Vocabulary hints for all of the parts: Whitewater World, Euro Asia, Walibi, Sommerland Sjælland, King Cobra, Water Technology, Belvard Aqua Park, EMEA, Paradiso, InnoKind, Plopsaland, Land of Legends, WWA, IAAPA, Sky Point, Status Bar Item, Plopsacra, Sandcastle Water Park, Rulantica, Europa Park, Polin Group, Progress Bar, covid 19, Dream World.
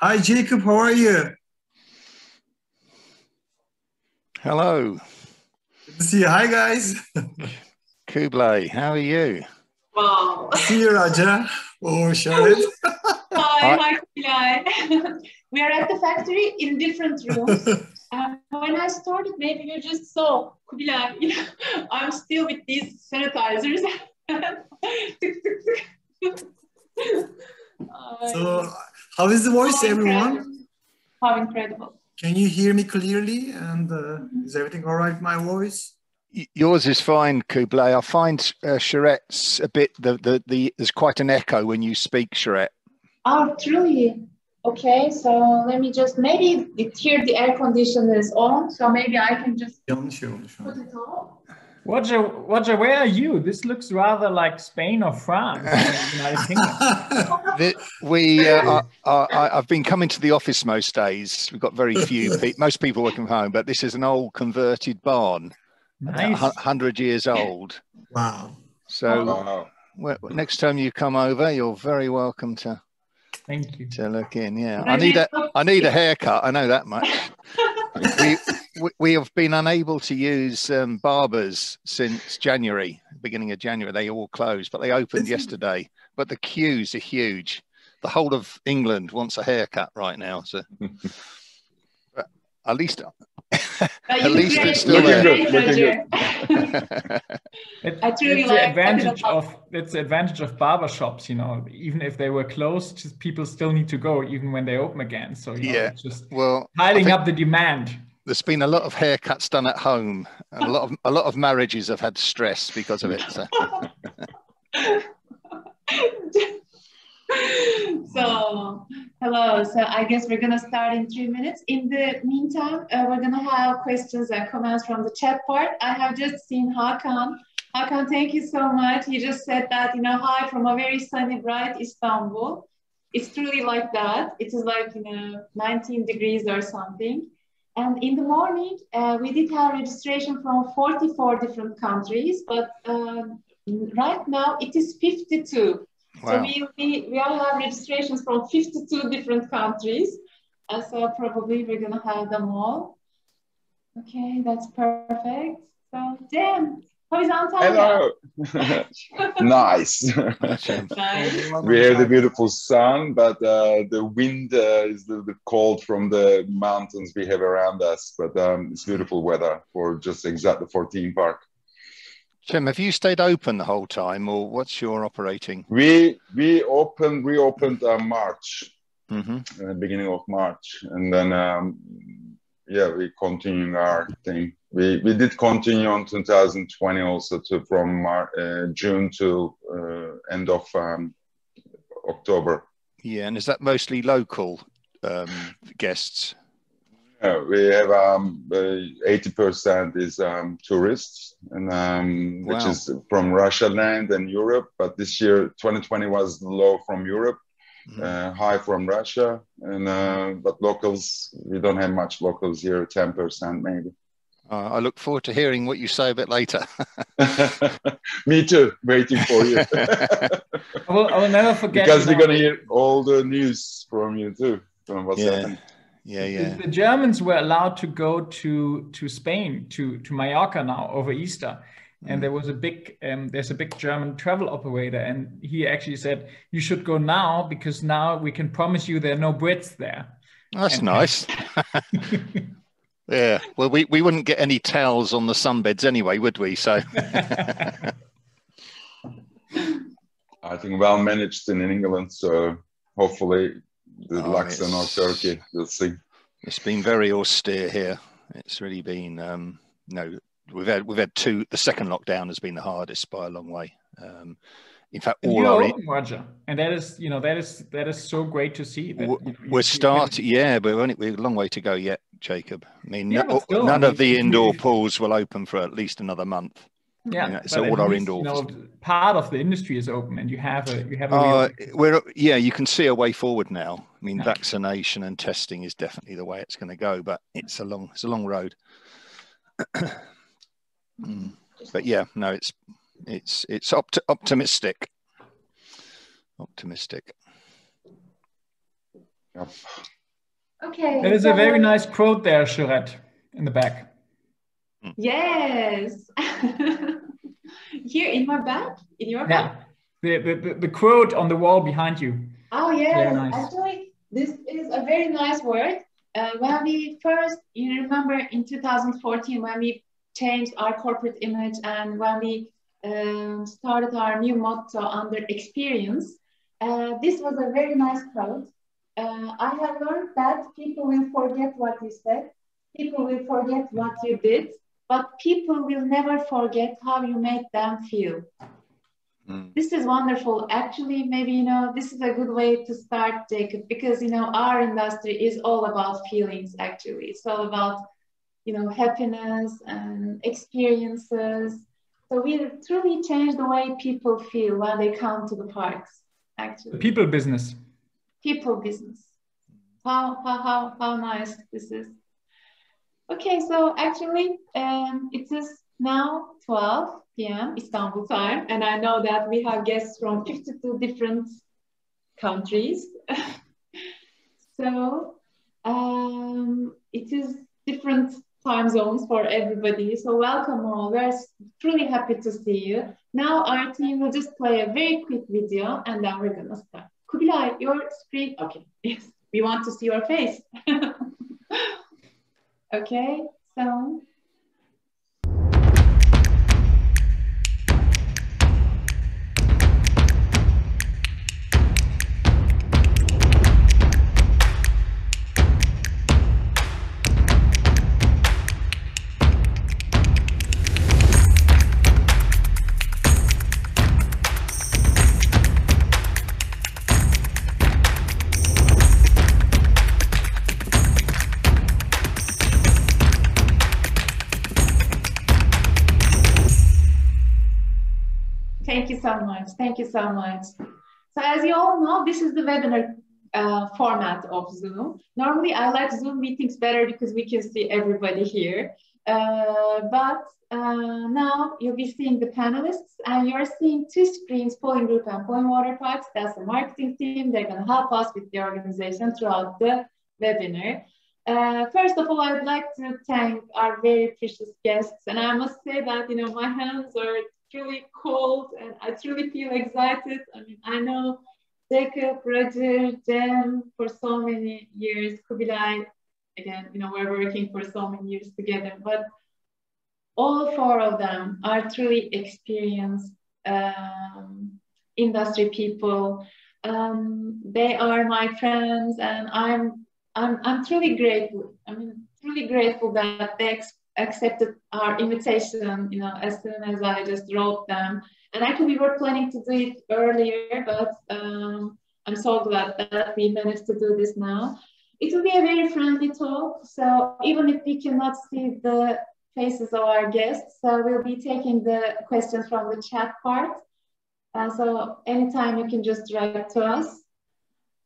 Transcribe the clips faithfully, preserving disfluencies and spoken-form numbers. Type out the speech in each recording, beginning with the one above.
Hi, Jacob, how are you? Hello. Good to see you. Hi, guys. Kubilay, how are you? Wow. See you, Roger. Oh, Şöhret. Hi, hi, Kubilay. We are at the factory in different rooms. Uh, when I started, maybe you just saw, Kubilay, you know, I'm still with these sanitizers. So, how is the voice, how everyone? How incredible. Can you hear me clearly? And uh, is everything all right with my voice? Yours is fine, Kubilay. I find uh, Şöhret's a bit, the, the, the, there's quite an echo when you speak, Şöhret. Oh, truly. Okay, so let me just, maybe it, here the air conditioner is on, so maybe I can just yeah, sure, sure. put it on. Roger, Roger, where are you? This looks rather like Spain or France. the, we, uh, are, are, are, I've been coming to the office most days. We've got very few people. Most people work from home, but this is an old converted barn, nice. one hundred years old. Wow. So wow. Well, next time you come over, you're very welcome to... Thank you. To look in, yeah. I need a, I need a haircut. I know that much. we, we, we have been unable to use um, barbers since January, beginning of January. They all closed, but they opened yesterday. But the queues are huge. The whole of England wants a haircut right now. So, but at least, at least it's still there. Good, good. It, I truly it's like the advantage of that's the advantage of barber shops, you know. Even if they were closed, just people still need to go, even when they open again. So you know, yeah, just well, piling up the demand. There's been a lot of haircuts done at home. And a lot of a lot of marriages have had stress because of it. So, so hello. So I guess we're gonna start in three minutes. In the meantime, uh, we're gonna have questions and comments from the chat part. I have just seen Hakan. Hakan, thank you so much. He just said that, you know, hi from a very sunny, bright Istanbul. It's truly like that. It is like, you know, nineteen degrees or something. And in the morning, uh, we did have registration from forty-four different countries, but uh, right now it is fifty-two. Wow. So we, we, we all have registrations from fifty-two different countries. Uh, so probably we're gonna have them all. Okay, that's perfect. So, Dan. How is Antalya? Hello. Nice. Nice. We have the beautiful sun, but uh, the wind uh, is the, the cold from the mountains we have around us. But um, it's beautiful weather for just exactly for theme park. Cem, have you stayed open the whole time, or what's your operating? We we opened we opened uh, March, mm-hmm. uh, beginning of March, and then um, yeah, we continuing our thing. We, we did continue on two thousand twenty also to, from Mar uh, June to uh, end of um, October. Yeah, and is that mostly local um, guests? Yeah, we have um, eighty percent is um, tourists, and um, wow. which is from Russia land and Europe. But this year, twenty twenty was low from Europe, mm-hmm. uh, high from Russia. And uh, but locals, we don't have much locals here, ten percent maybe. Uh, I look forward to hearing what you say a bit later. Me too, waiting for you. I, will, I will never forget. Because we're going to hear all the news from you too, from what's yeah. happening. Yeah, yeah. The Germans were allowed to go to, to Spain, to, to Mallorca now over Easter. And there was a big, um, there's a big German travel operator, and he actually said, you should go now because now we can promise you there are no Brits there. That's and, nice. Yeah, well, we, we wouldn't get any towels on the sunbeds anyway, would we? So I think well managed in England, so hopefully the oh, Lux and or Turkey, we'll see. It's been very austere here. It's really been um no we've had we've had two the second lockdown has been the hardest by a long way. Um In fact, all You're our open, Roger, and that is, you know, that is that is so great to see. That, we're you know, you starting, can... yeah, but we're only we're a long way to go yet, Jacob. I mean, yeah, no, still, none I mean, of the indoor really... pools will open for at least another month. Yeah, you know, so all least, our indoor, you know, part of the industry is open, and you have a you have a. Uh, real... We're yeah, you can see a way forward now. I mean, yeah. Vaccination and testing is definitely the way it's going to go, but it's a long it's a long road. mm. But yeah, no, it's. It's it's opt optimistic. Optimistic. Yep. Okay. There is so a very nice quote there, Şöhret, in the back. Yes. Here in my back? In your back? Yeah. The, the, the quote on the wall behind you. Oh, yes. Nice. Actually, this is a very nice word. Uh, when we first, you remember in two thousand fourteen, when we changed our corporate image and when we um, started our new motto under experience, uh, this was a very nice quote. Uh, I have learned that people will forget what you said, people will forget what you did, but people will never forget how you made them feel. Mm. This is wonderful. Actually, maybe, you know, this is a good way to start, Jacob, because, you know, our industry is all about feelings, actually. It's all about, you know, happiness and experiences. So we truly change the way people feel when they come to the parks, actually. People business. People business. How, how, how, how nice this is. Okay, so actually um, it is now twelve P M Istanbul time, and I know that we have guests from fifty-two different countries. So um, it is different time zones for everybody. So welcome all, we're truly happy to see you. Now our team will just play a very quick video and then we're gonna start. Kubilay, your screen, okay, yes, we want to see your face. Okay, so... Thank you so much. Thank you so much. So as you all know, this is the webinar uh, format of Zoom. Normally, I like Zoom meetings better because we can see everybody here. Uh, but uh, now you'll be seeing the panelists and you're seeing two screens, Polin Group and Polin Water Parks. That's the marketing team. They're going to help us with the organization throughout the webinar. Uh, first of all, I would like to thank our very precious guests. And I must say that, you know, my hands are really cold and I truly feel excited. I mean, I know Jacob, Roger, Cem for so many years, Kubilay, again, you know, we're working for so many years together, but all four of them are truly experienced um, industry people. Um, they are my friends and I'm, I'm, I'm truly grateful. I mean, truly grateful that they accepted our invitation, you know, as soon as I just wrote them. And actually we were planning to do it earlier, but um, I'm so glad that we managed to do this now. It will be a very friendly talk. So even if we cannot see the faces of our guests, so we'll be taking the questions from the chat part. Uh, so anytime you can just write to us.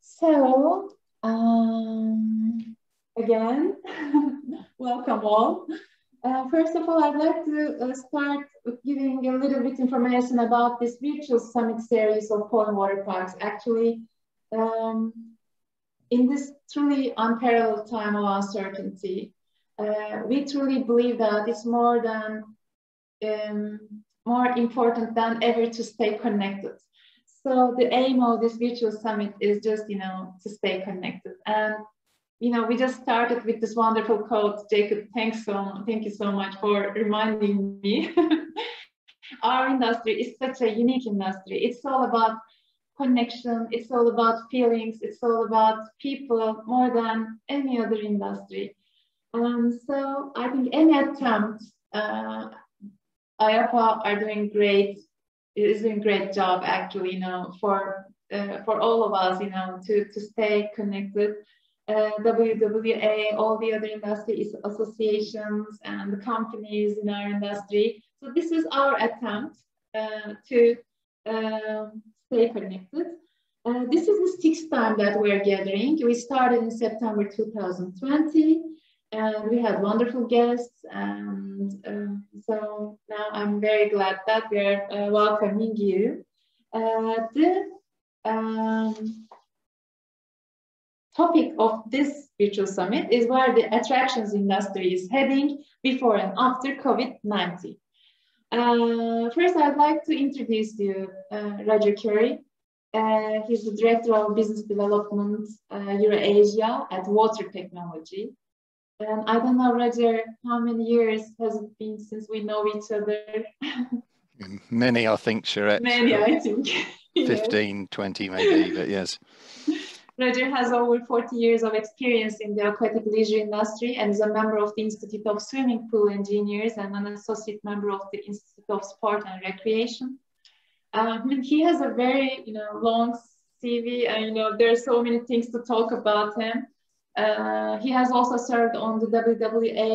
So um, again, welcome all. Uh, first of all, I'd like to uh, start with giving a little bit information about this virtual summit series of Polin Water Parks. Actually, um, in this truly unparalleled time of uncertainty, uh, we truly believe that it's more than um, more important than ever to stay connected. So the aim of this virtual summit is just, you know, to stay connected. And you know, we just started with this wonderful quote. Jacob, thanks so, thank you so much for reminding me. Our industry is such a unique industry. It's all about connection. It's all about feelings. It's all about people more than any other industry. Um, so I think any attempt, uh, I A A P A are doing great. Is doing great job actually. You know, for uh, for all of us, you know, to to stay connected. Uh, W W A, all the other industry associations and the companies in our industry. So this is our attempt uh, to um, stay connected. Uh, this is the sixth time that we're gathering. We started in September two thousand twenty and we had wonderful guests. And um, so now I'm very glad that we're uh, welcoming you. Uh, the, um, topic of this virtual summit is where the attractions industry is heading before and after COVID nineteen. Uh, first, I'd like to introduce you uh, Roger Currie. Uh, he's the Director of Business Development uh, Eurasia at Water Technology. And I don't know, Roger, how many years has it been since we know each other? Many, I think, Şöhret. Many, I think. fifteen, yes. twenty maybe, but yes. Roger has over forty years of experience in the aquatic leisure industry and is a member of the Institute of Swimming Pool Engineers and an associate member of the Institute of Sport and Recreation. Uh, I mean, he has a very, you know, long C V, and you know, there are so many things to talk about him. Uh, he has also served on the W W A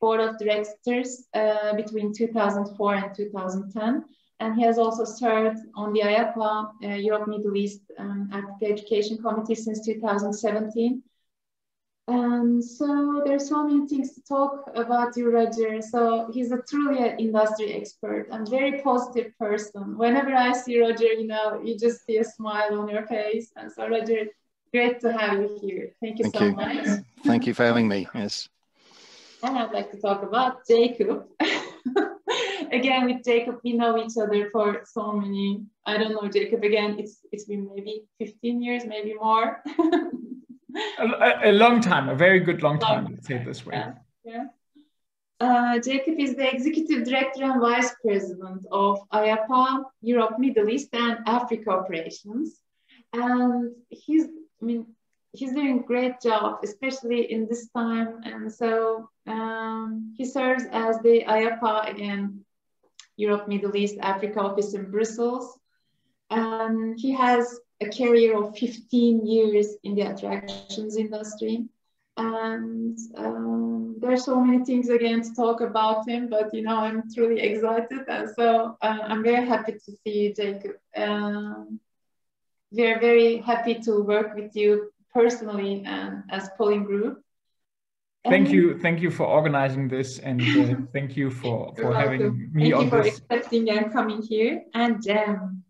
Board of Directors uh, between two thousand four and two thousand ten, and he has also served on the I A A P A uh, Europe Middle East um, Arctic Education Committee since two thousand seventeen. Um, so there's so many things to talk about you, Roger. So he's a truly an industry expert and very positive person. Whenever I see Roger, you know, you just see a smile on your face. And so Roger, great to have you here. Thank you Thank so you. much. Thank you for having me. Yes. And I'd like to talk about Jacob. Again, with Jacob, we know each other for so many. I don't know, Jacob. Again, it's it's been maybe fifteen years, maybe more. a, a long time, a very good long time. Long let's say it this way. Yeah. yeah. Uh, Jacob is the executive director and vice president of I A A P A Europe, Middle East, and Africa operations, and he's. I mean. He's doing a great job, especially in this time. And so um, he serves as the I A A P A, again, Europe, Middle East, Africa office in Brussels. Um, he has a career of fifteen years in the attractions industry. And um, there are so many things, again, to talk about him, but, you know, I'm truly excited. And so uh, I'm very happy to see you, Jacob. Um, we're very happy to work with you personally and as Polin Group. And thank you, thank you for organizing this, and uh, thank you for, for having welcome. me thank on this. Thank you for accepting and coming here. And Cem,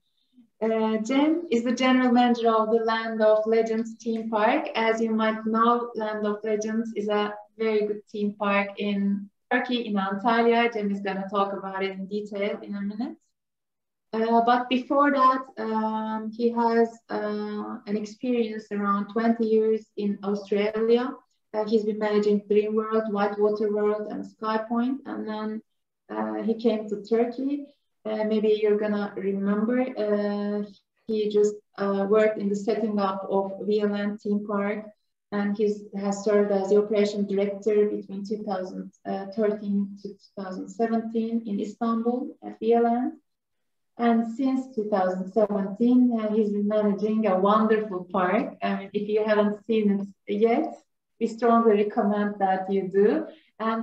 uh, Cem is the general manager of the Land of Legends theme park. As you might know, Land of Legends is a very good theme park in Turkey, in Antalya. Cem is going to talk about it in detail in a minute. Uh, but before that, um, he has uh, an experience around twenty years in Australia. Uh, he's been managing Dream World, Whitewater World, and Sky Point. And then uh, he came to Turkey. Uh, maybe you're gonna remember, uh, he just uh, worked in the setting up of Vialand theme park. And he has served as the operation director between two thousand thirteen to two thousand seventeen in Istanbul at Vialand. And since two thousand seventeen, uh, he's been managing a wonderful park. Um, if you haven't seen it yet, we strongly recommend that you do. And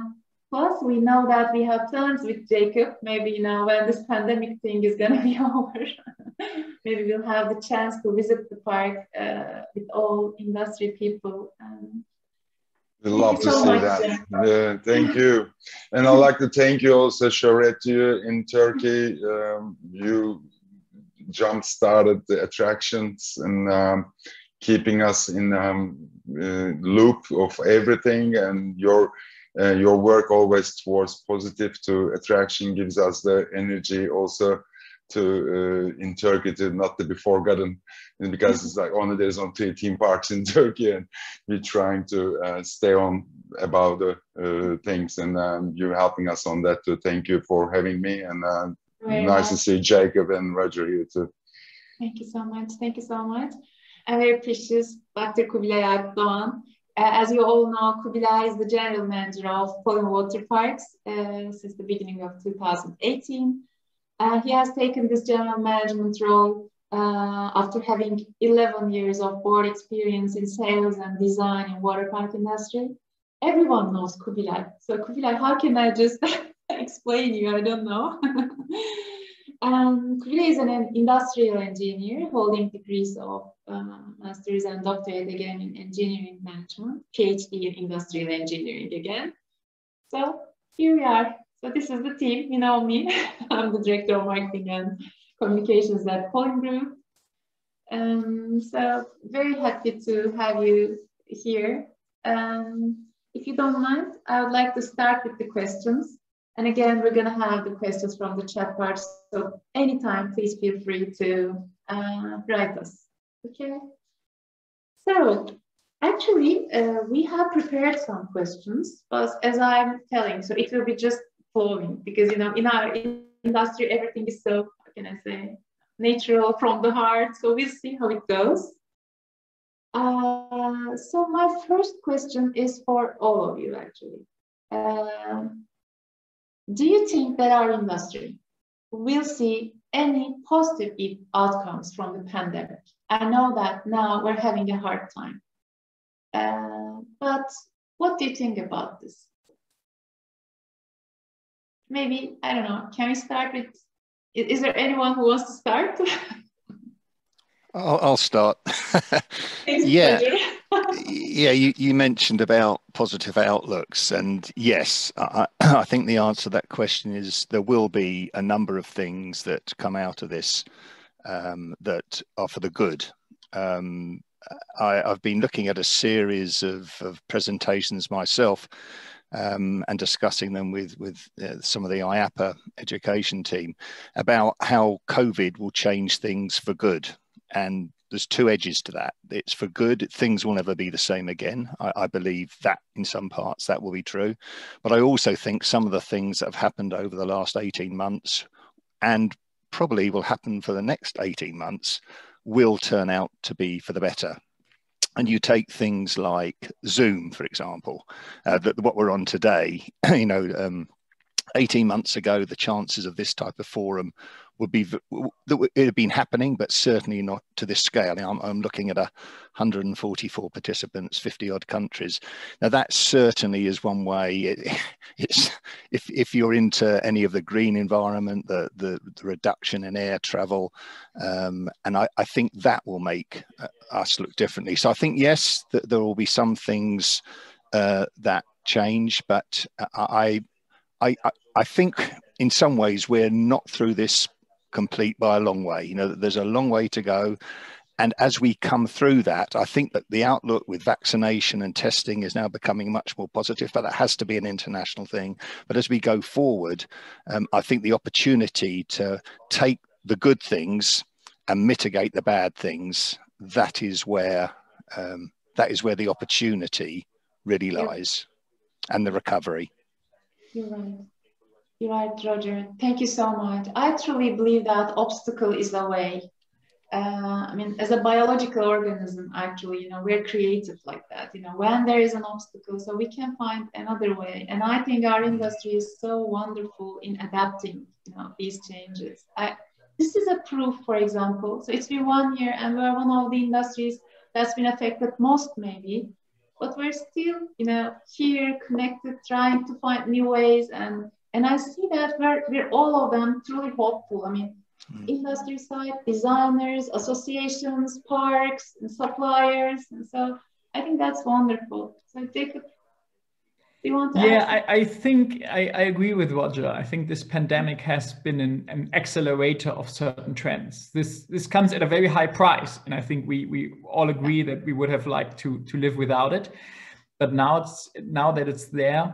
plus, we know that we have plans with Jacob. Maybe, you know, when this pandemic thing is going to be over, maybe we'll have the chance to visit the park uh, with all industry people. Um, I love to see that. Yeah, thank you. And I'd like to thank you also, Şöhret, in Turkey. Um, you jump-started the attractions and um, keeping us in um, uh, loop of everything. And your, uh, your work always towards positive to attraction gives us the energy also to uh, in Turkey to not to be forgotten, and because it's like only there's only three theme parks in Turkey, and we're trying to uh, stay on about the uh, things, and um, you're helping us on that too. Thank you for having me, and uh, nice, nice to see Jacob and Roger here too. Thank you so much. Thank you so much. I'm very precious, Doctor Kubilay Alpdogan. Uh, as you all know, Kubilay is the general manager of Polin Water Parks uh, since the beginning of two thousand eighteen. Uh, he has taken this general management role uh, after having eleven years of board experience in sales and design in water park industry. Everyone knows Kubilay. So Kubilay, how can I just explain you? I don't know. um, Kubilay is an, an industrial engineer holding degrees of uh, master's and doctorate again in engineering management, PhD in industrial engineering again. So here we are. So this is the team, you know me. I'm the director of marketing and communications at Polin Group. Um, so very happy to have you here. Um, if you don't mind, I would like to start with the questions. And again, we're going to have the questions from the chat part. So anytime, please feel free to uh, write us. Okay. So actually, uh, we have prepared some questions, but as I'm telling, so it will be just flowing because, you know, in our industry, everything is so, how can I say, natural from the heart. So we'll see how it goes. Uh, so my first question is for all of you, actually. Uh, Do you think that our industry will see any positive outcomes from the pandemic? I know that now we're having a hard time, uh, but what do you think about this? Maybe, I don't know, can we start with, is there anyone who wants to start? I'll, I'll start. Yeah, yeah. You, you mentioned about positive outlooks, and yes, I, I think the answer to that question is there will be a number of things that come out of this um, that are for the good. Um, I, I've been looking at a series of, of presentations myself um, and discussing them with, with uh, some of the I A A P A education team about how COVID will change things for good. And there's two edges to that. It's for good, things will never be the same again. I, I believe that in some parts that will be true. But I also think some of the things that have happened over the last eighteen months and probably will happen for the next eighteen months will turn out to be for the better. And you take things like Zoom, for example, uh, that what we're on today, you know, um, eighteen months ago, the chances of this type of forum would be, that it had been happening, but certainly not to this scale. Now, I'm, I'm looking at one hundred forty-four participants, fifty odd countries. Now that certainly is one way. It, it's, if, if you're into any of the green environment, the, the, the reduction in air travel, um, and I, I think that will make us look differently. So I think, yes, that there will be some things uh, that change, but I, I, I, I think in some ways we're not through this complete by a long way. You know, there's a long way to go, and as we come through that, I think that the outlook with vaccination and testing is now becoming much more positive, but that has to be an international thing. But as we go forward, um, I think the opportunity to take the good things and mitigate the bad things, that is where um, that is where the opportunity really lies, and the recovery. You're right. You're right, Roger. Thank you so much. I truly believe that obstacle is the way. Uh, I mean, as a biological organism, actually, you know, we're creative like that. You know, when there is an obstacle, so we can find another way. And I think our industry is so wonderful in adapting, you know, these changes. I, this is a proof, for example. So it's been one year, and we're one of the industries that's been affected most, maybe. But we're still, you know, here, connected, trying to find new ways. And And I see that we're, we're all of them truly hopeful. I mean, mm. industry side, designers, associations, parks, and suppliers. And so I think that's wonderful. So Jacob, do you want to Yeah, I, I think I, I agree with Roger. I think this pandemic has been an, an accelerator of certain trends. This this comes at a very high price. And I think we, we all agree that we would have liked to, to live without it. But now, it's, now that it's there,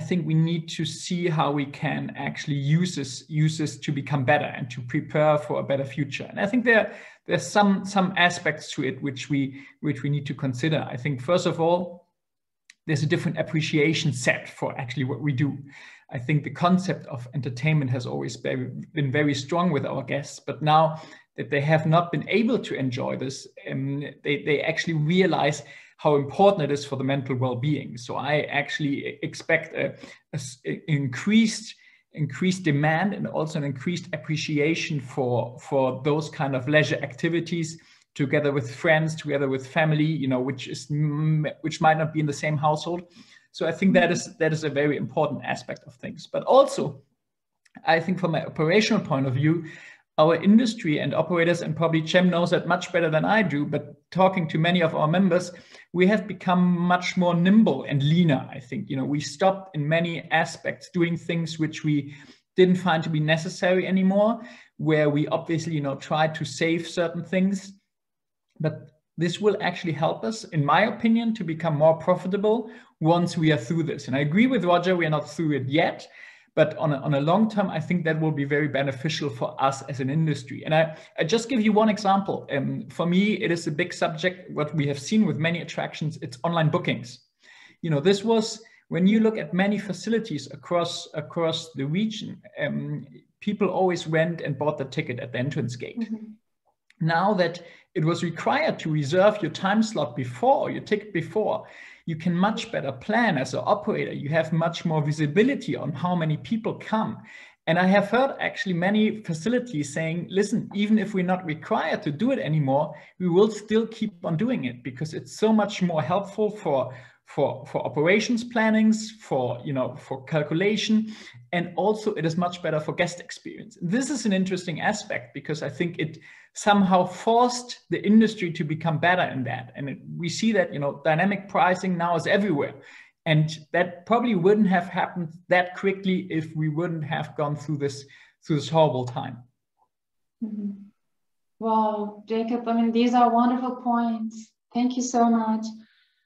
I think we need to see how we can actually use this, use this to become better and to prepare for a better future. And I think there there's some some aspects to it which we which we need to consider. I think first of all, there's a different appreciation set for actually what we do. I think the concept of entertainment has always been, been very strong with our guests, but now that they have not been able to enjoy this, um, they they actually realize how important it is for the mental well-being. So I actually expect a, a, a increased increased demand and also an increased appreciation for for those kind of leisure activities, together with friends, together with family. You know, which is which might not be in the same household. So I think that is that is a very important aspect of things. But also, I think from my operational point of view, our industry and operators, and probably Cem knows that much better than I do, but talking to many of our members, we have become much more nimble and leaner, I think. You know, we stopped in many aspects doing things which we didn't find to be necessary anymore, where we obviously, you know, tried to save certain things. But this will actually help us, in my opinion, to become more profitable once we are through this. And I agree with Roger, we are not through it yet, but on a, on a long term, I think that will be very beneficial for us as an industry. And I, I just give you one example. Um, for me, it is a big subject. What we have seen with many attractions, it's online bookings. You know, this was, when you look at many facilities across, across the region, um, people always went and bought the ticket at the entrance gate. Mm-hmm. Now that it was required to reserve your time slot before, or your ticket before, you can much better plan as an operator. You have much more visibility on how many people come. And I have heard actually many facilities saying, listen, even if we're not required to do it anymore, we will still keep on doing it because it's so much more helpful for for, for operations plannings, for, you know, for calculation. And also it is much better for guest experience. This is an interesting aspect because I think it somehow forced the industry to become better in that. And it, we see that, you know, dynamic pricing now is everywhere. And that probably wouldn't have happened that quickly if we wouldn't have gone through this, through this horrible time. Mm-hmm. Wow, Jacob, I mean, these are wonderful points. Thank you so much.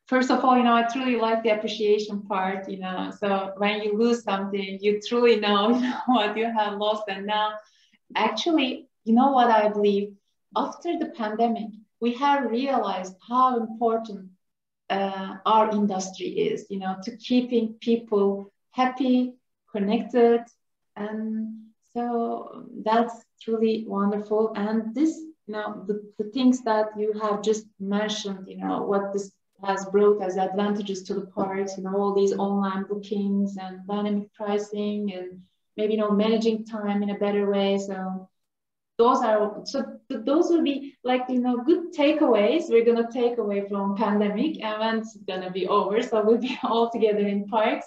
First of all, you know, I truly like the appreciation part, you know, so when you lose something, you truly know, you know what you have lost. And now, actually, you know what I believe? After the pandemic, we have realized how important uh, our industry is, you know, to keeping people happy, connected. And so that's truly wonderful. And this, you know, the, the things that you have just mentioned, you know, what this has brought as advantages to the parks, you know, all these online bookings and dynamic pricing and maybe, you know, managing time in a better way. So Those are so those will be like, you know, good takeaways we're gonna take away from pandemic, and when it's gonna be over, so we'll be all together in parks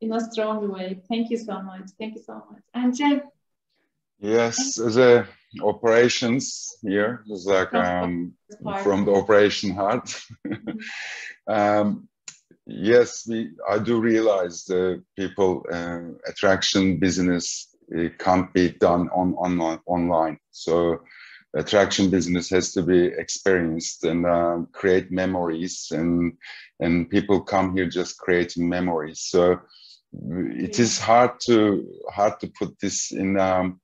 in a strong way. Thank you so much. Thank you so much. And Cem. Yes, the operations here is like um, from the operation heart. um, yes, we I do realize the people uh, attraction business. It can't be done on online. Online, so attraction business has to be experienced and um, create memories, and and people come here just creating memories. So it is hard to hard to put this in um,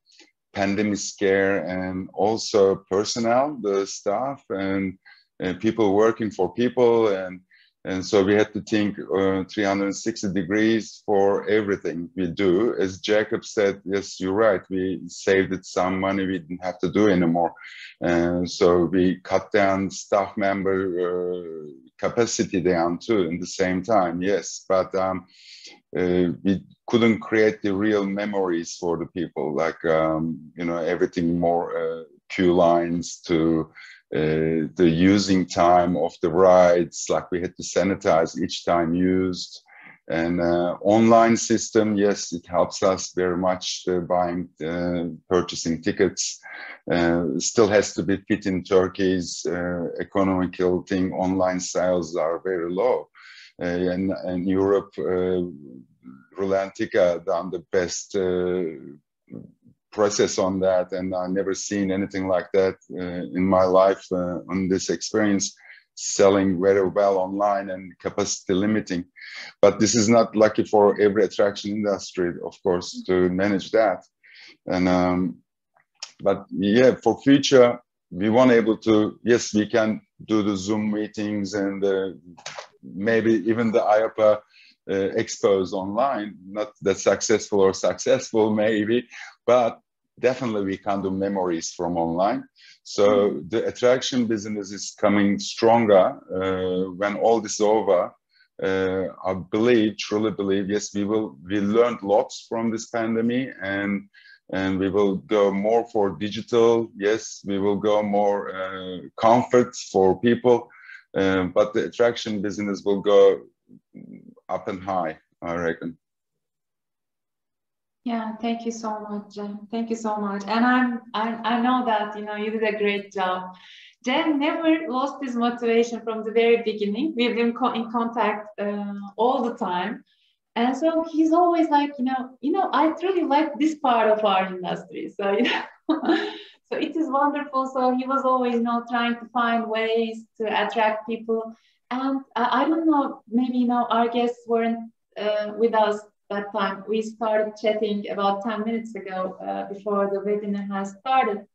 pandemic scare, and also personnel, the staff, and, and people working for people, and and so we had to think uh, three hundred sixty degrees for everything we do. As Jacob said, yes, you're right. We saved it some money we didn't have to do anymore. And so we cut down staff member uh, capacity down too in the same time, yes. But um, uh, we couldn't create the real memories for the people, like, um, you know, everything more uh, queue lines to, Uh, the using time of the rides, like we had to sanitize each time used. And uh, online system, yes, it helps us very much uh, buying, uh, purchasing tickets. Uh, still has to be fit in Turkey's uh, economical thing. Online sales are very low. Uh, and, and Europe, uh, Rulantica done the best uh, process on that, and I've never seen anything like that uh, in my life uh, on this experience, selling very well online and capacity limiting. But this is not lucky for every attraction industry, of course, to manage that. And um, but yeah, for future, we want able to, yes, we can do the Zoom meetings and uh, maybe even the I A A P A uh, expos online, not that successful or successful maybe, but definitely we can do memories from online. So the attraction business is coming stronger uh, when all this is over. Uh, I believe, truly believe, yes, we will. We learned lots from this pandemic, and and we will go more for digital. Yes, we will go more uh, comfort for people, uh, but the attraction business will go up and high, I reckon. Yeah, thank you so much, Cem. Thank you so much. And I'm, I, I know that, you know, you did a great job. Cem never lost his motivation from the very beginning. We've been co in contact uh, all the time. And so he's always like, you know, you know, I truly like this part of our industry. So, you know, So it is wonderful. So he was always, you know, trying to find ways to attract people. And uh, I don't know, maybe, you know, our guests weren't uh, with us that time. We started chatting about ten minutes ago uh, before the webinar has started.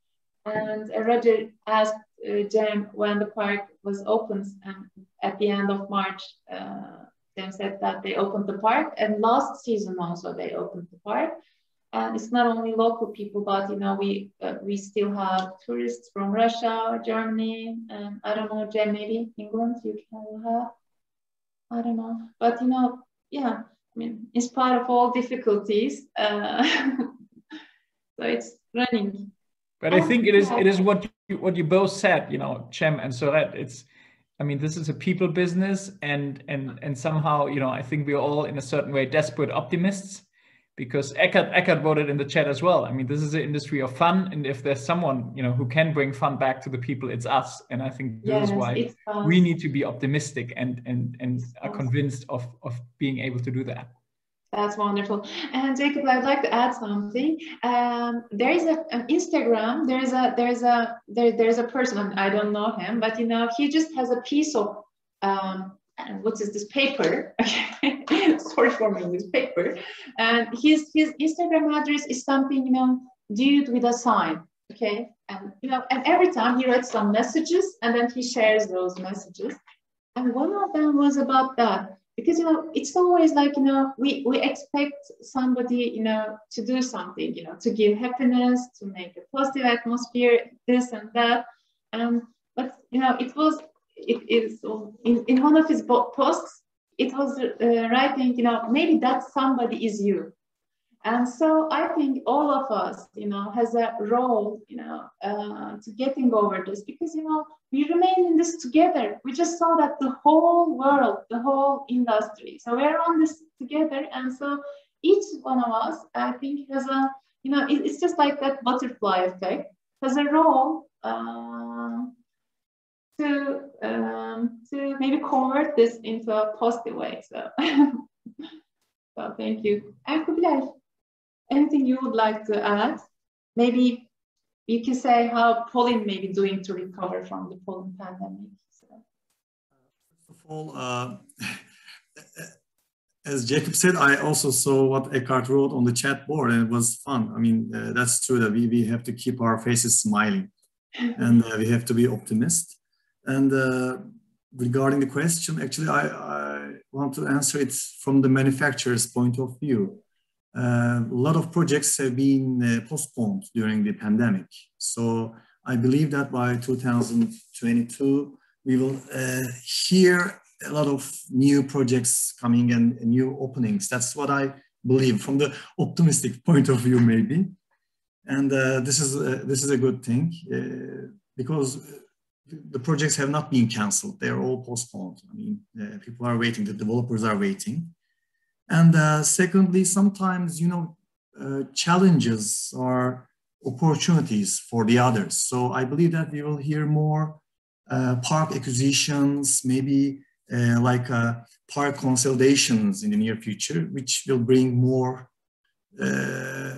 And uh, Roger asked uh, Cem when the park was opened, and at the end of March, uh, Cem said that they opened the park, and last season also they opened the park. And it's not only local people, but you know, we uh, we still have tourists from Russia or Germany, and I don't know, Cem, maybe England, you can have, I don't know. But you know, yeah, I mean, in spite of all difficulties, uh, so it's running. But I think it is it is what you, what you both said, you know, Cem and Şöhret. It's, I mean, this is a people business, and and and somehow, you know, I think we're all in a certain way desperate optimists, because Eckert Eckert voted in the chat as well. I mean, this is an industry of fun, and if there's someone, you know, who can bring fun back to the people, it's us. And I think this yes, is why we need to be optimistic and and and are convinced of of being able to do that. That's wonderful. And Jacob, I'd like to add something. Um, there is a, an Instagram. There is a there is a there there is a person. I don't know him, but you know, he just has a piece of um, what is this paper? Sorry for my English, paper. And his his Instagram address is something, you know, dude with a sign. Okay, and you know, and every time he writes some messages, and then he shares those messages. And one of them was about that. Because, you know, it's always like, you know, we, we expect somebody, you know, to do something, you know, to give happiness, to make a positive atmosphere, this and that. Um, but, you know, it was, it is in, in one of his posts, it was uh, writing, you know, maybe that somebody is you. And so I think all of us, you know, has a role, you know, uh, to getting over this, because, you know, we remain in this together. We just saw that the whole world, the whole industry. So we're on this together. And so each one of us, I think, has a, you know, it, it's just like that butterfly effect, has a role uh, to, um, to maybe convert this into a positive way. So, so thank you. And Kubilay, anything you would like to add? Maybe you can say how Polin may be doing to recover from the Polin pandemic. So. First of all, uh, as Jacob said, I also saw what Eckhart wrote on the chat board, and it was fun. I mean, uh, that's true that we, we have to keep our faces smiling, and uh, we have to be optimist. And uh, regarding the question, actually, I, I want to answer it from the manufacturer's point of view. Uh, a lot of projects have been uh, postponed during the pandemic. So I believe that by two thousand twenty-two, we will uh, hear a lot of new projects coming and new openings. That's what I believe from the optimistic point of view, maybe. And uh, this is a, this is a good thing uh, because the projects have not been canceled. They're all postponed. I mean, uh, people are waiting, the developers are waiting. And uh, secondly, sometimes, you know, uh, challenges are opportunities for the others. So I believe that we will hear more uh, park acquisitions, maybe uh, like uh, park consolidations in the near future, which will bring more uh,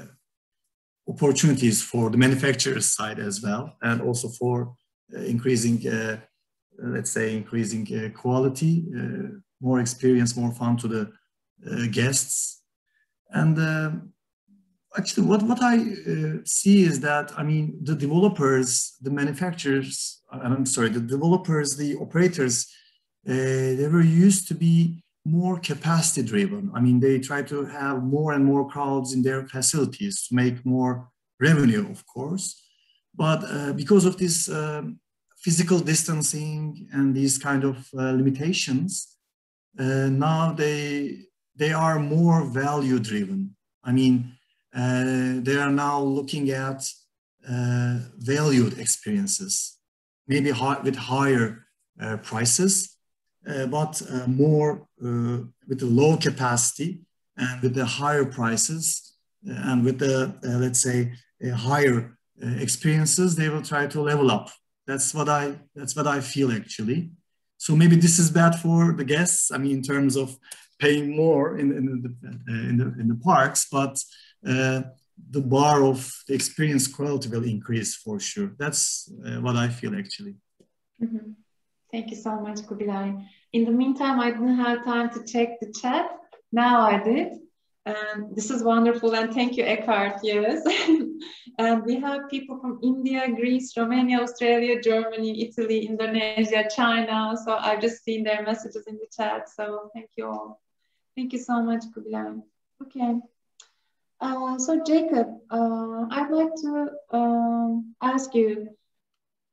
opportunities for the manufacturer's side as well, and also for uh, increasing, uh, let's say, increasing uh, quality, uh, more experience, more fun to the Uh, guests. And uh, actually what, what I uh, see is that, I mean, the developers, the manufacturers, I'm sorry, the developers, the operators, uh, they were used to be more capacity driven. I mean, they try to have more and more crowds in their facilities to make more revenue, of course. But uh, because of this uh, physical distancing and these kind of uh, limitations, uh, now they They are more value-driven. I mean, uh, they are now looking at uh, valued experiences, maybe high, with higher uh, prices, uh, but uh, more uh, with a low capacity and with the higher prices and with the, uh, let's say, a higher uh, experiences, they will try to level up. That's what I, that's what I feel, actually. So maybe this is bad for the guests, I mean, in terms of paying more in, in, the, uh, in, the, in the parks, but uh, the bar of the experience quality will increase for sure. That's uh, what I feel actually. Mm-hmm. Thank you so much, Kubilay. In the meantime, I didn't have time to check the chat. Now I did. And this is wonderful. And thank you, Eckhart. Yes. And we have people from India, Greece, Romania, Australia, Germany, Italy, Indonesia, China. So I've just seen their messages in the chat. So thank you all. Thank you so much, Kubilay. Okay. Uh, so Jacob, uh, I'd like to um, ask you,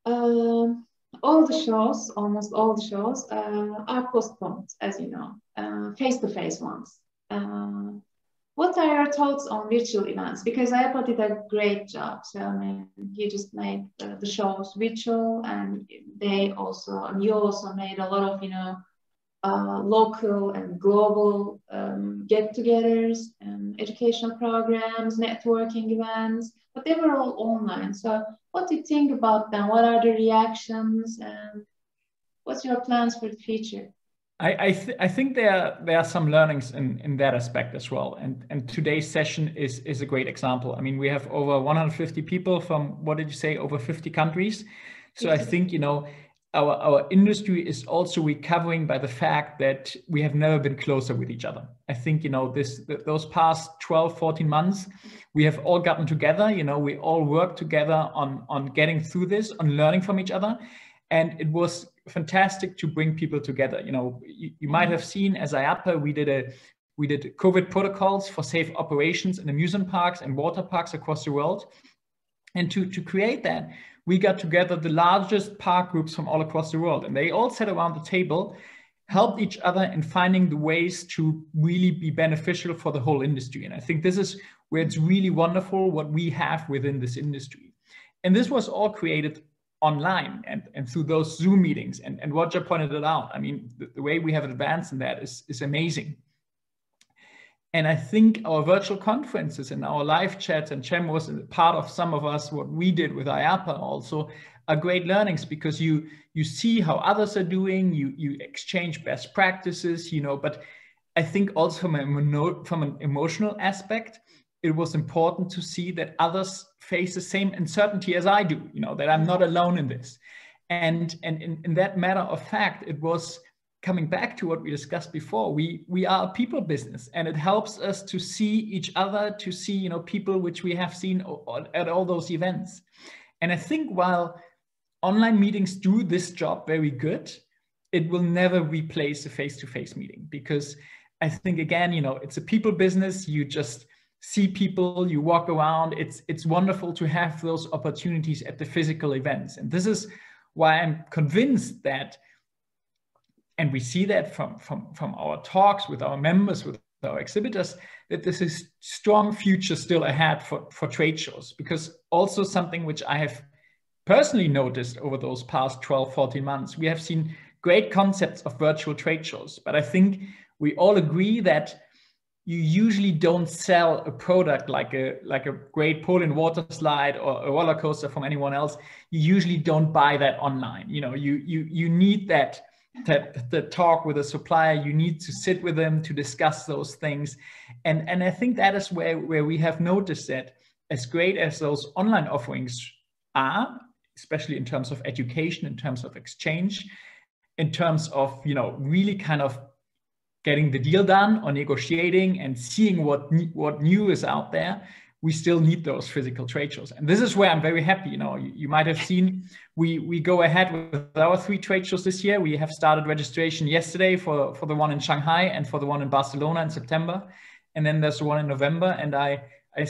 uh, all the shows, almost all the shows uh, are postponed, as you know, uh, face-to-face ones. Uh, what are your thoughts on virtual events? Because I A A P A did a great job. So I mean, you just made uh, the shows virtual, and they also, and you also made a lot of, you know, Uh, local and global um, get-togethers, um, educational programs, networking events, but they were all online. So what do you think about them? What are the reactions and what's your plans for the future? I, I, th I think there, there are some learnings in, in that aspect as well. And, and today's session is, is a great example. I mean, we have over one hundred fifty people from, what did you say, over fifty countries. So yes. I think, you know, Our, our industry is also recovering by the fact that we have never been closer with each other. I think, you know, this, th those past twelve, fourteen months, we have all gotten together, you know, we all worked together on, on getting through this, on learning from each other. And it was fantastic to bring people together. You know, you, you might have seen as I A A P A, we did a, we did COVID protocols for safe operations in amusement parks and water parks across the world. And to, to create that, we got together the largest park groups from all across the world, and they all sat around the table, helped each other in finding the ways to really be beneficial for the whole industry. And I think this is where it's really wonderful what we have within this industry. And this was all created online and, and through those Zoom meetings. And, and Roger pointed it out. I mean, the, the way we have advanced in that is, is amazing. And I think our virtual conferences and our live chats, and Cem was part of some of us, what we did with I A A P A also, are great learnings, because you, you see how others are doing, you, you exchange best practices, you know, but I think also from, a, from an emotional aspect, it was important to see that others face the same uncertainty as I do, you know, that I'm not alone in this. And, and in, in that matter of fact, it was, coming back to what we discussed before, we, we are a people business, and it helps us to see each other, to see, you know, people which we have seen at all those events. And I think while online meetings do this job very good, it will never replace a face-to-face meeting, because I think, again, you know, it's a people business. You just see people, you walk around. It's, it's wonderful to have those opportunities at the physical events. And this is why I'm convinced that, and we see that from, from, from our talks with our members, with our exhibitors, that this is strong future still ahead for, for trade shows. Because also something which I have personally noticed over those past twelve, fourteen months, we have seen great concepts of virtual trade shows. But I think we all agree that you usually don't sell a product like a, like a great Polin water slide or a roller coaster from anyone else. You usually don't buy that online. You know, you, you, you need that To, to talk with a supplier, you need to sit with them to discuss those things. And, and I think that is where, where we have noticed that as great as those online offerings are, especially in terms of education, in terms of exchange, in terms of, you know, really kind of getting the deal done or negotiating and seeing what, what new is out there, we still need those physical trade shows. And this is where I'm very happy. You know, you, you might have seen, we, we go ahead with our three trade shows this year. We have started registration yesterday for, for the one in Shanghai and for the one in Barcelona in September. And then there's the one in November. And I, I,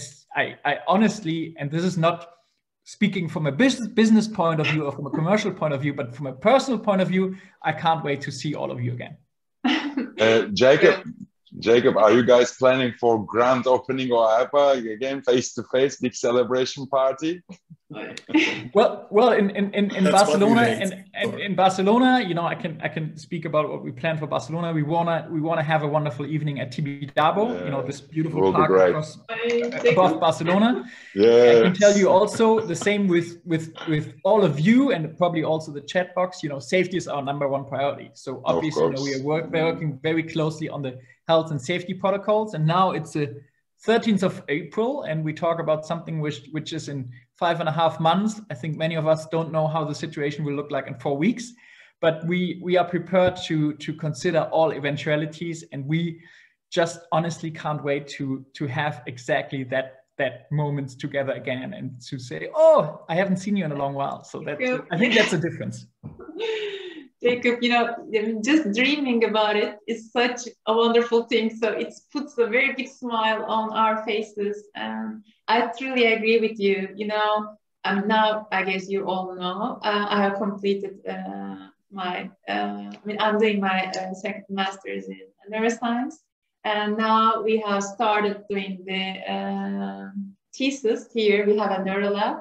I, I honestly, and this is not speaking from a business, business point of view or from a commercial point of view, but from a personal point of view, I can't wait to see all of you again. Uh, Jacob. Jacob, are you guys planning for grand opening or I A A P A again, face-to-face, big celebration party? well, well, in in in, in Barcelona, in, in, in Barcelona, you know, I can I can speak about what we plan for Barcelona. We wanna we wanna have a wonderful evening at Tibidabo, yeah. You know, this beautiful park across, above Barcelona. Yeah, I can tell you also the same with with with all of you, and probably also the chat box. You know, safety is our number one priority. So obviously, you know, we are work, we're working very closely on the health and safety protocols, and now it's a thirteenth of April, and we talk about something which, which is in five and a half months. I think many of us don't know how the situation will look like in four weeks, but we, we are prepared to, to consider all eventualities, and we just honestly can't wait to, to have exactly that that moments together again and to say, oh, I haven't seen you in a long while. So that's, I think that's the difference. Jacob, you know, just dreaming about it is such a wonderful thing. So it puts a very big smile on our faces. And I truly agree with you. You know, and now I guess you all know, uh, I have completed uh, my, uh, I mean, I'm doing my uh, second master's in neuroscience. And now we have started doing the uh, thesis here. We have a neuro lab.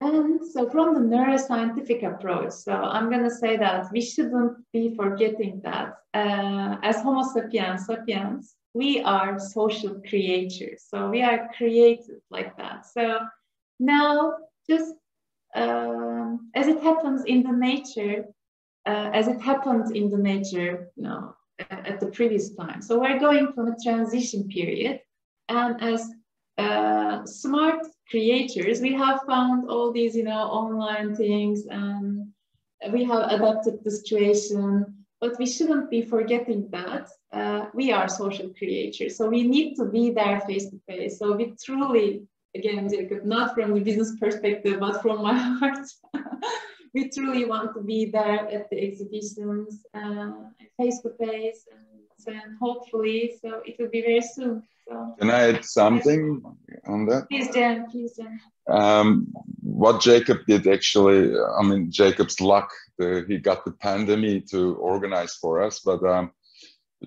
And so from the neuroscientific approach, so I'm going to say that we shouldn't be forgetting that uh, as Homo sapiens sapiens, we are social creatures. So we are created like that. So now just uh, as it happens in the nature, uh, as it happened in the nature, you know, at the previous time. So we're going from a transition period, and as uh, smart creators, we have found all these, you know, online things, and we have adapted the situation, but we shouldn't be forgetting that uh, we are social creatures. So we need to be there face to face. So we truly, again, Jacob, not from the business perspective, but from my heart, we truly want to be there at the exhibitions, uh, face to face, and, and hopefully, so it will be very soon. So. Can I add something on that? Please, Jen, please, Jen. Um, what Jacob did actually, I mean, Jacob's luck, uh, he got the pandemic to organize for us, but um,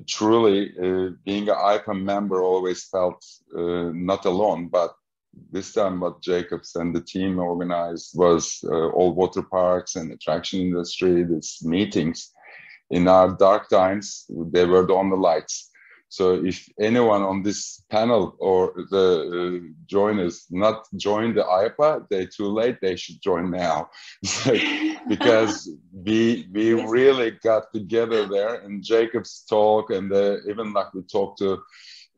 truly, uh, being an I A A P A member, always felt uh, not alone, but this time what Jacobs and the team organized was uh, all water parks and attraction industry, these meetings. In our dark times, they were the on the lights. So if anyone on this panel or the uh, joiners not join the I A A P A, they're too late, they should join now. Because we, we really got together there, and Jacob's talk, and the, even like we talked to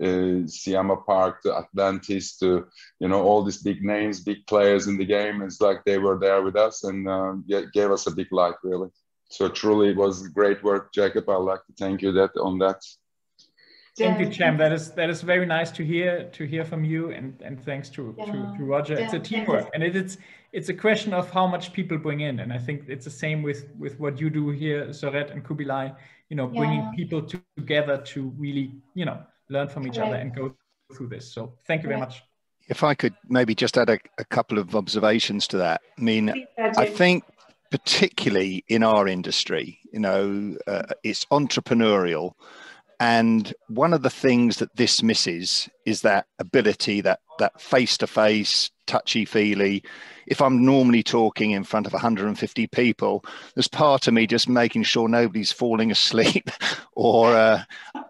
Uh, Siama Park, to Atlantis, to, you know, all these big names, big players in the game. It's like they were there with us and um, gave us a big light, really. So truly it was great work, Jacob. I'd like to thank you that on that. Thank you, Cem. That is, that is very nice to hear, to hear from you, and, and thanks to, yeah. to, to Roger. Yeah. It's a teamwork, and it, it's, it's a question of how much people bring in. And I think it's the same with, with what you do here, Şöhret and Kubilay, you know, bringing yeah. people to, together to really, you know, learn from each other and go through this. So thank you very much. If I could maybe just add a, a couple of observations to that. I mean, I think particularly in our industry, you know, uh, it's entrepreneurial. And one of the things that this misses is that ability, that that face-to-face, touchy-feely. If I'm normally talking in front of one hundred fifty people, there's part of me just making sure nobody's falling asleep. Or uh,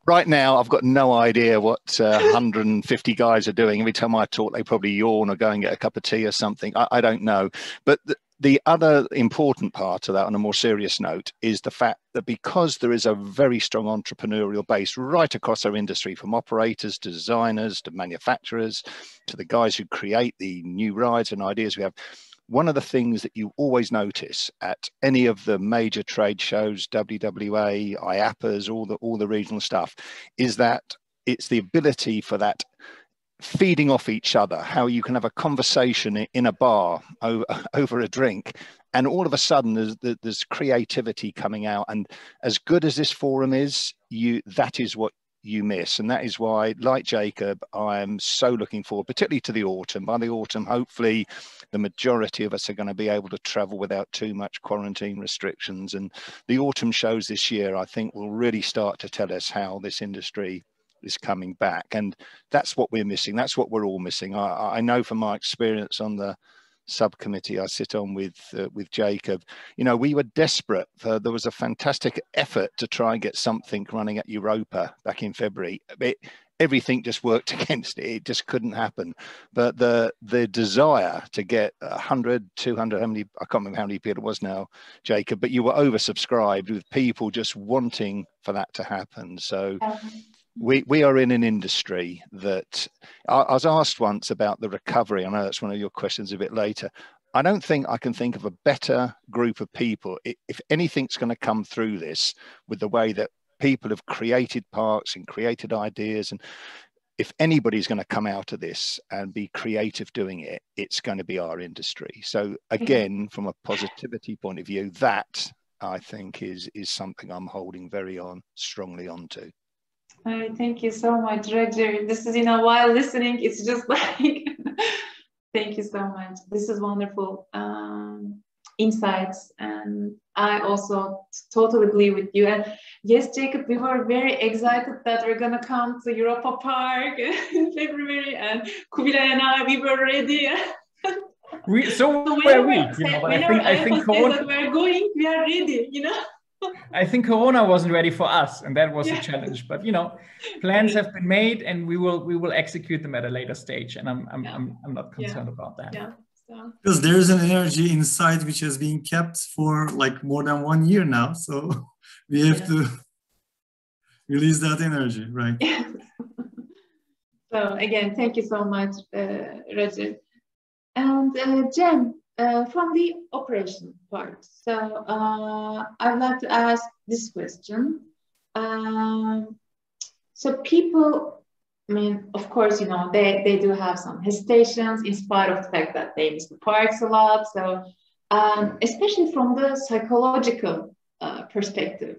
right now, I've got no idea what uh, one hundred fifty guys are doing. Every time I talk, they probably yawn or go and get a cup of tea or something. I, I don't know. But the, the other important part of that, on a more serious note, is the fact that because there is a very strong entrepreneurial base right across our industry, from operators to designers to manufacturers to the guys who create the new rides and ideas we have, one of the things that you always notice at any of the major trade shows, W W A, I A A P As, all the, all the regional stuff, is that it's the ability for that feeding off each other, how you can have a conversation in a bar over, over a drink, and all of a sudden there's, there's creativity coming out. And as good as this forum is, you that is what you miss. And that is why, like Jacob, I'm so looking forward, particularly to the autumn. By the autumn, hopefully the majority of us are going to be able to travel without too much quarantine restrictions. And the autumn shows this year, I think, will really start to tell us how this industry is coming back, and that's what we're missing. That's what we're all missing. I, I know from my experience on the subcommittee I sit on with uh, with Jacob, you know, we were desperate for, there was a fantastic effort to try and get something running at Europa back in February. It, everything just worked against it. It just couldn't happen. But the the desire to get one hundred, two hundred, how many, I can't remember how many people it was now, Jacob, but you were oversubscribed with people just wanting for that to happen. So. Um. we we are in an industry that I, I was asked once about the recovery. I know that's one of your questions a bit later. I don't think I can think of a better group of people, if anything's going to come through this, with the way that people have created parks and created ideas. And if anybody's going to come out of this and be creative doing it, it's going to be our industry. So again, from a positivity point of view, that I think is, is something I'm holding very on strongly onto. Oh, thank you so much, Roger. This is, you know, while listening, it's just like, thank you so much. This is wonderful um, insights. And I also totally agree with you. And yes, Jacob, we were very excited that we're going to come to Europa Park in February. And Kubilay and I, we were ready. We, so, so were we. You know, I think, I think Corona, we're going, we are ready, you know. I think Corona wasn't ready for us, and that was yeah. a challenge. But you know, plans have been made, and we will we will execute them at a later stage. And I'm I'm yeah. I'm, I'm not concerned yeah. about that. Yeah. So. Because there is an energy inside which has been kept for like more than one year now. So we have yeah. to release that energy, right? Yeah. So again, thank you so much, uh, Roger. And uh, Cem, uh, from the operation part, so uh, I'd like to ask this question. Um, so people, I mean, of course, you know, they, they do have some hesitations in spite of the fact that they miss the parks a lot. So um, especially from the psychological uh, perspective,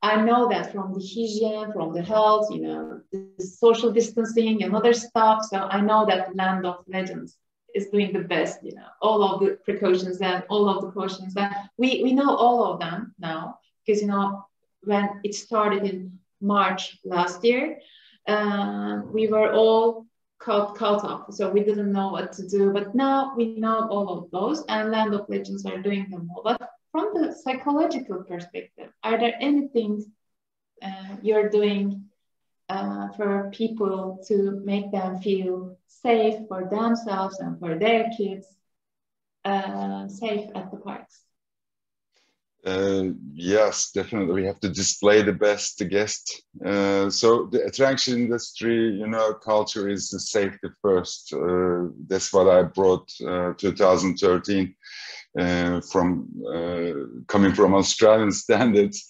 I know that from the hygiene, from the health, you know, the social distancing and other stuff. So I know that Land of Legends is doing the best, you know, all of the precautions and all of the cautions that we, we know all of them now, because, you know, when it started in March last year, uh, we were all caught, caught up. So we didn't know what to do, but now we know all of those, and Land of Legends are doing them all. But from the psychological perspective, are there any things uh, you're doing Uh, for people to make them feel safe for themselves and for their kids, uh, safe at the parks? Uh, yes, definitely. We have to display the best to guests. Uh, so the attraction industry, you know, culture is the safety first. Uh, that's what I brought uh, two thousand thirteen uh, from uh, coming from Australian standards.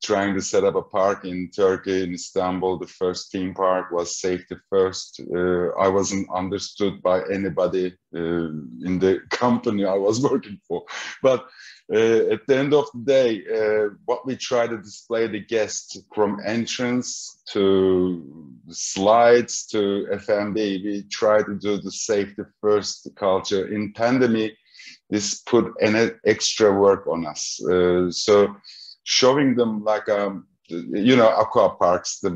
Trying to set up a park in Turkey, in Istanbul, the first theme park was safety first. Uh, I wasn't understood by anybody uh, in the company I was working for. But uh, at the end of the day, uh, what we try to display the guests from entrance to slides to F and B, we try to do the safety first culture. In pandemic, this put an extra work on us. Uh, so. Showing them like, um, you know, aqua parks, the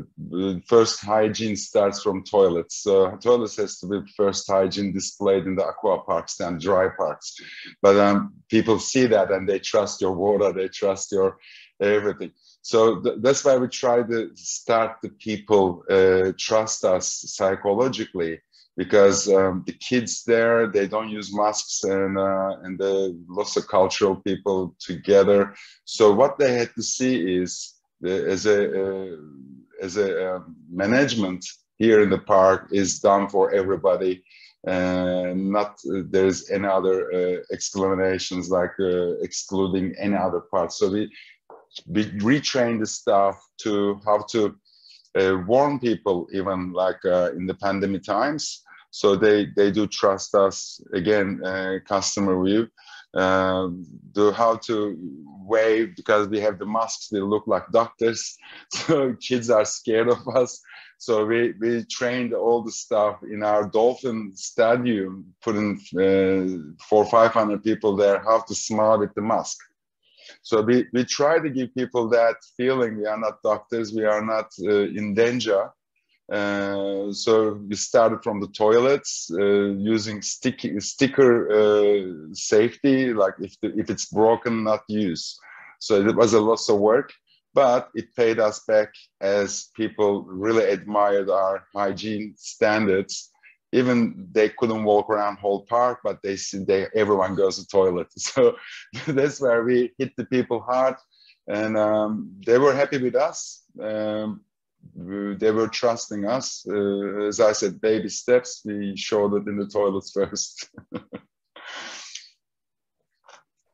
first hygiene starts from toilets. So toilets has to be first hygiene displayed in the aqua parks than dry parks. But um, people see that and they trust your water, they trust your everything. So th that's why we try to start the people uh, trust us psychologically. Because um, the kids there, they don't use masks, and uh, and the lots of cultural people together. So what they had to see is, uh, as a uh, as a uh, management here in the park is done for everybody, and not uh, there's any other uh, explanations like uh, excluding any other part. So we we retrain the staff to how to Uh, warn people, even like uh, in the pandemic times. So they, they do trust us, again, uh, customer view. Uh, do how to wave, because we have the masks, they look like doctors. So kids are scared of us. So we, we trained all the staff in our dolphin stadium, putting uh, four or five hundred people there, how to smile with the mask. So we, we try to give people that feeling we are not doctors, we are not uh, in danger. Uh, so we started from the toilets, uh, using stick, sticker uh, safety, like if, the, if it's broken, not use. So it was a lot of work, but it paid us back as people really admired our hygiene standards. Even they couldn't walk around whole park, but they see they everyone goes to toilet. So that's where we hit the people hard, and um, they were happy with us. Um, they were trusting us. Uh, as I said, baby steps. We showed it in the toilets first.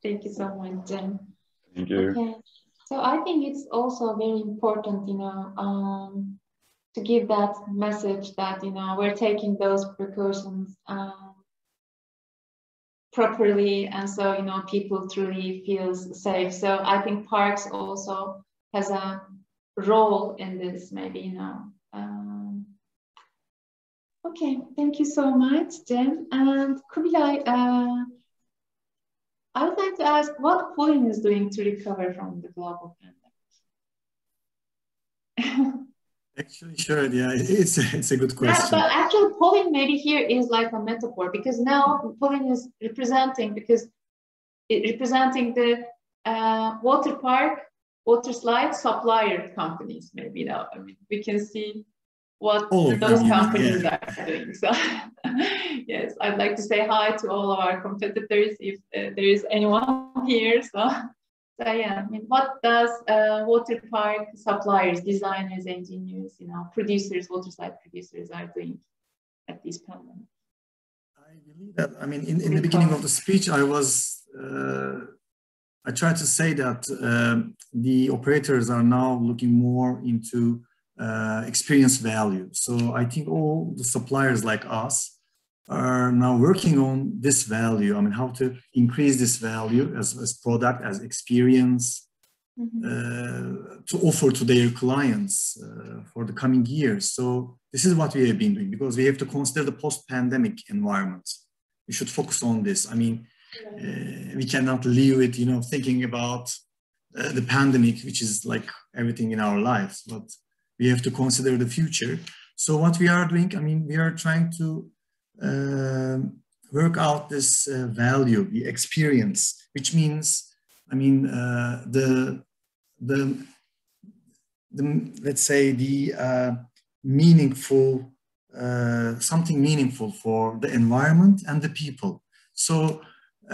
Thank you so much, Cem. Thank you. Okay. So I think it's also very important, you know, um, to give that message that, you know, we're taking those precautions um, properly. And so, you know, people truly feels safe. So I think parks also has a role in this, maybe, you know. Um, okay, thank you so much, Cem. And Kubilay, uh, I would like to ask what Polin is doing to recover from the global pandemic. Actually, sure, yeah, it's, it's a good question. Yeah, but actually Polin maybe here is like a metaphor, because now Polin is representing, because it representing the uh, water park, water slide supplier companies, maybe now. I mean, we can see what all those them, companies yeah. are doing. So yes, I'd like to say hi to all of our competitors if uh, there is anyone here. So, so yeah, I mean, what does uh, water park suppliers, designers, engineers, you know, producers, water slide producers are doing at this pandemic? I believe that, I mean, in, in the beginning of the speech, I was, uh, I tried to say that uh, the operators are now looking more into Uh, experience value. So I think all the suppliers like us are now working on this value. I mean, how to increase this value as, as product, as experience, mm-hmm. uh, to offer to their clients uh, for the coming years. So this is what we have been doing, because we have to consider the post-pandemic environment. We should focus on this. I mean, uh, we cannot leave it, you know, thinking about uh, the pandemic, which is like everything in our lives, but we have to consider the future. So what we are doing, I mean, we are trying to uh, work out this uh, value, the experience, which means, I mean, uh, the, the, the, let's say the uh, meaningful, uh, something meaningful for the environment and the people. So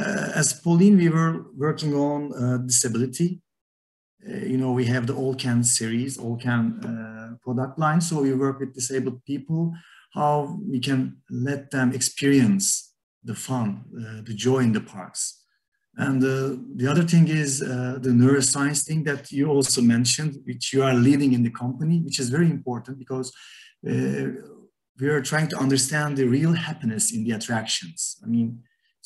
uh, as Polin, we were working on uh, disability. Uh, you know, we have the All Can series, All Can uh, product line. So we work with disabled people, how we can let them experience the fun, uh, the joy in the parks. And uh, the other thing is uh, the neuroscience thing that you also mentioned, which you are leading in the company, which is very important because uh, we are trying to understand the real happiness in the attractions. I mean,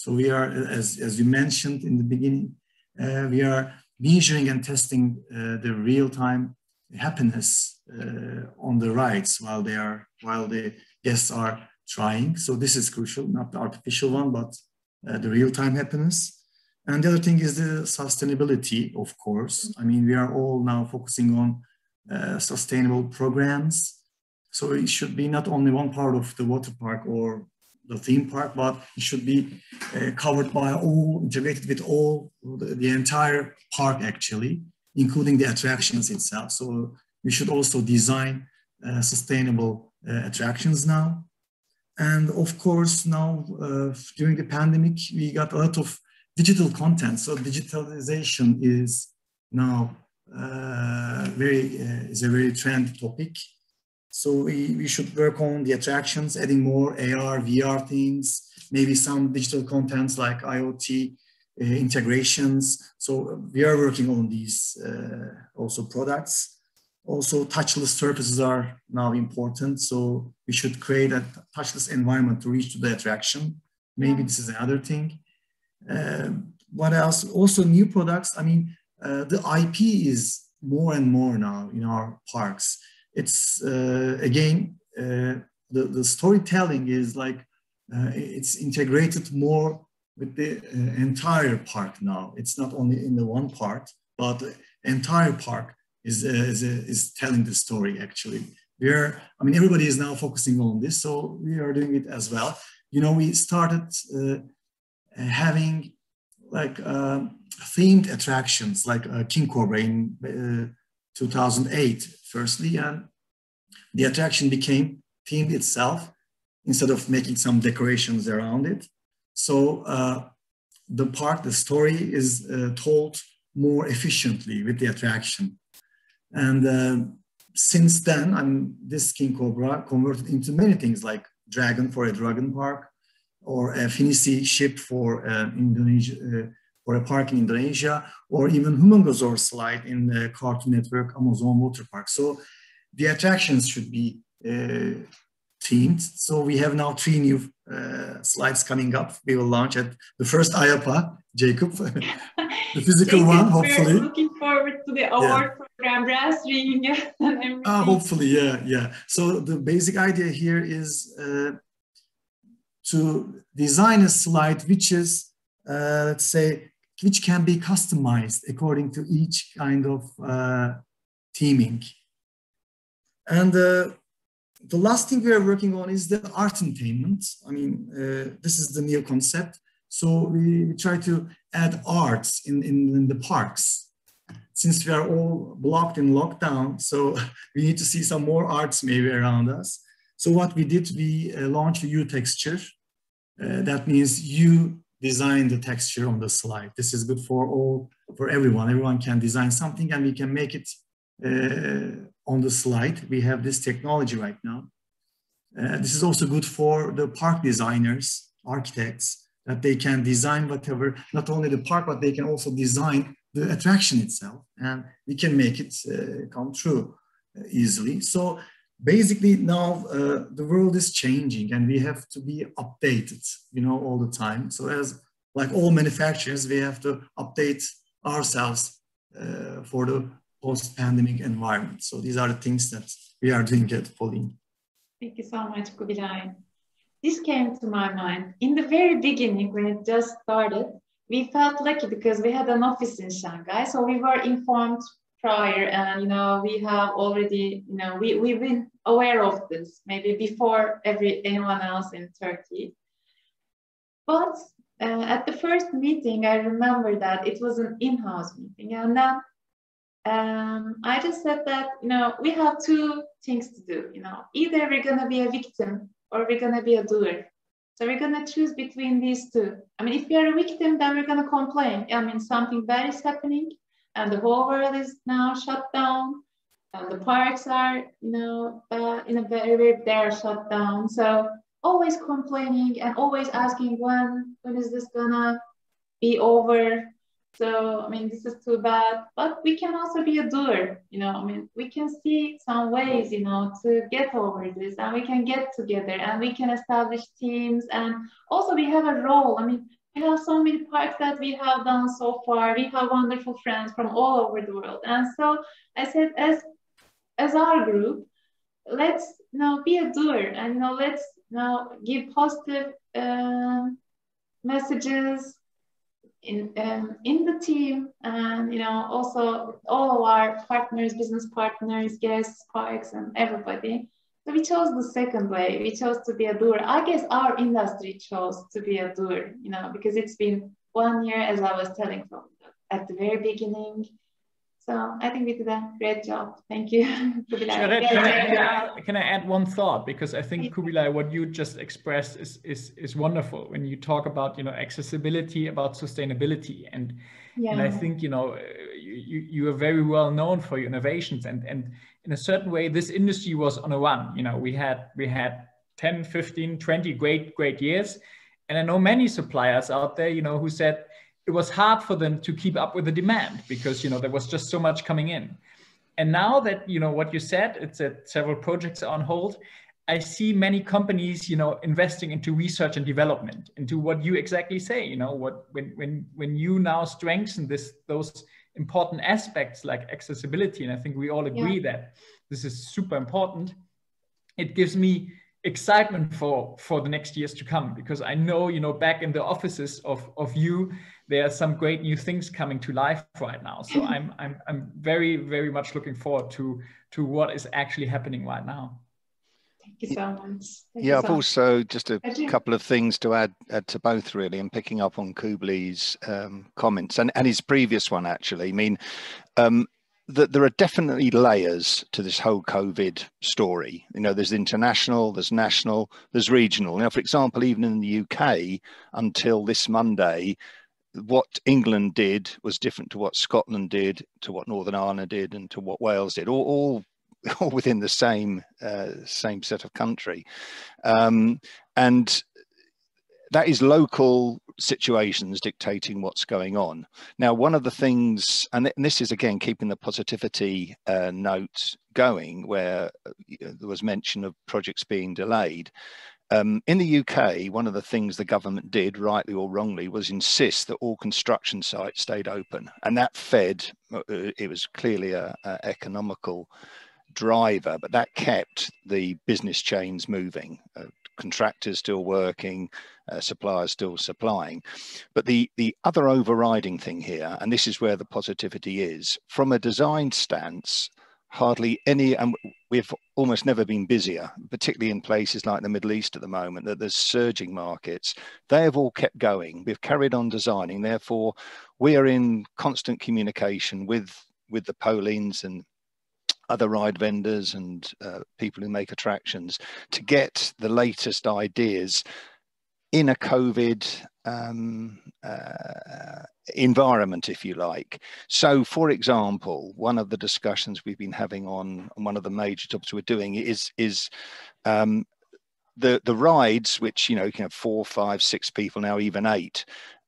so we are, as, as you mentioned in the beginning, uh, we are measuring and testing uh, the real-time happiness uh, on the rides while they are while the guests are trying. So this is crucial, not the artificial one, but uh, the real-time happiness. And the other thing is the sustainability, of course. I mean, we are all now focusing on uh, sustainable programs. So it should be not only one part of the water park or the theme park, but it should be uh, covered by all, integrated with all, the, the entire park actually, including the attractions itself. So we should also design uh, sustainable uh, attractions now. And of course now, uh, during the pandemic, we got a lot of digital content. So digitalization is now uh, very, uh, is a very trend topic. So we, we should work on the attractions, adding more A R, V R things, maybe some digital contents like IoT uh, integrations. So we are working on these uh, also products. Also touchless surfaces are now important. So we should create a touchless environment to reach to the attraction. Maybe this is another thing. Uh, what else? Also new products. I mean, uh, the I P is more and more now in our parks. It's uh, again, uh, the, the storytelling is like, uh, it's integrated more with the uh, entire park now. It's not only in the one part, but the entire park is, uh, is, is telling the story actually. We are, I mean, everybody is now focusing on this, so we are doing it as well. You know, we started uh, having like uh, themed attractions like uh, King Cobra in uh, two thousand eight. Firstly, and the attraction became themed itself instead of making some decorations around it. So uh, the park, the story is uh, told more efficiently with the attraction. And uh, since then, I mean, this King Cobra converted into many things like dragon for a dragon park, or a Finisi ship for uh, Indonesia, uh, for a park in Indonesia, or even Humongosaur slide in the Cartoon Network Amazon Motor Park. So the attractions should be uh, themed. So we have now three new uh, slides coming up. We will launch at the first I A A P A, Jacob, the physical Jacob, one, hopefully. We're looking forward to the award yeah. program, brass ring, and everything. Ah, hopefully, yeah, yeah. So the basic idea here is uh, to design a slide which is, uh, let's say, which can be customized according to each kind of uh, theming. And uh, the last thing we are working on is the art entertainment. I mean, uh, this is the new concept. So we try to add arts in, in, in the parks. Since we are all blocked in lockdown, so we need to see some more arts maybe around us. So what we did, we uh, launched a U texture. Uh, that means you design the texture on the slide. This is good for all, for everyone. Everyone can design something and we can make it uh, on the slide. We have this technology right now. Uh, this is also good for the park designers, architects, that they can design whatever, not only the park, but they can also design the attraction itself. And we can make it uh, come true easily. So basically now uh, the world is changing and we have to be updated, you know, all the time. So as like all manufacturers, we have to update ourselves uh, for the post-pandemic environment. So these are the things that we are doing at Polin. Thank you so much, Kubilay. This came to my mind. In the very beginning, when it just started, we felt lucky because we had an office in Shanghai. So we were informed prior and, you know, we have already, you know, we, we've been aware of this maybe before every anyone else in Turkey. But uh, at the first meeting, I remember that it was an in-house meeting. And then um, I just said that, you know, we have two things to do, you know, either we're going to be a victim or we're going to be a doer. So we're going to choose between these two. I mean, if we are a victim, then we're going to complain. I mean, something bad is happening. And the whole world is now shut down, and the parks are, you know, uh, in a very, very they are shut down. So always complaining and always asking when, when is this gonna be over? So I mean, this is too bad. But we can also be a doer, you know. I mean, we can see some ways, you know, to get over this, and we can get together, and we can establish teams, and also we have a role. I mean. We have so many parks that we have done so far. We have wonderful friends from all over the world. And so I said, as, as our group, let's you know, be a doer and you know, let's you know, give positive uh, messages in, um, in the team. And you know, also all of our partners, business partners, guests, parks, and everybody. So we chose the second way. We chose to be a doer. I guess our industry chose to be a doer, you know, because it's been one year, as I was telling from at the very beginning. So I think we did a great job. Thank you. Kubilay. Can I, can, I, can, I, can I add one thought? Because I think, Kubilay, what you just expressed is, is, is wonderful when you talk about, you know, accessibility, about sustainability. And, yeah. and I think, you know, you, you are very well known for your innovations. And, and in a certain way, this industry was on a run. You know, we had, we had ten, fifteen, twenty great, great years. And I know many suppliers out there, you know, who said, it was hard for them to keep up with the demand because, you know, there was just so much coming in. And now that, you know, what you said, it's that several projects are on hold. I see many companies, you know, investing into research and development, into what you exactly say, you know, what, when, when, when you now strengthen this, those important aspects like accessibility. And I think we all agree yeah. that this is super important. It gives me excitement for, for the next years to come, because I know, you know, back in the offices of, of you, there are some great new things coming to life right now. So I'm, I'm, I'm very, very much looking forward to, to what is actually happening right now. Thank you so much. Thank yeah, I've so also much. just a couple of things to add, add to both really, and picking up on Kubilay's um, comments and, and his previous one actually. I mean, um, that there are definitely layers to this whole COVID story. You know, there's international, there's national, there's regional. Now, for example, even in the U K, until this Monday, what England did was different to what Scotland did, to what Northern Ireland did, and to what Wales did. All, all all within the same uh, same set of country, um, and that is local situations dictating what's going on. Now, one of the things, and this is again keeping the positivity uh, note going, where there was mention of projects being delayed. Um, in the U K, one of the things the government did, rightly or wrongly, was insist that all construction sites stayed open, and that fed, it was clearly a, a economical driver, but that kept the business chains moving, uh, contractors still working, uh, suppliers still supplying. But the, the other overriding thing here, and this is where the positivity is, from a design stance, hardly any, and we've almost never been busier, particularly in places like the Middle East at the moment, that there's surging markets. They have all kept going. We've carried on designing. Therefore, we are in constant communication with, with the Polins and other ride vendors and uh, people who make attractions to get the latest ideas in a COVID um, uh, environment, if you like. So, for example, one of the discussions we've been having on, on one of the major jobs we're doing is is um, the the rides, which, you know, you can have four, five, six people now, even eight,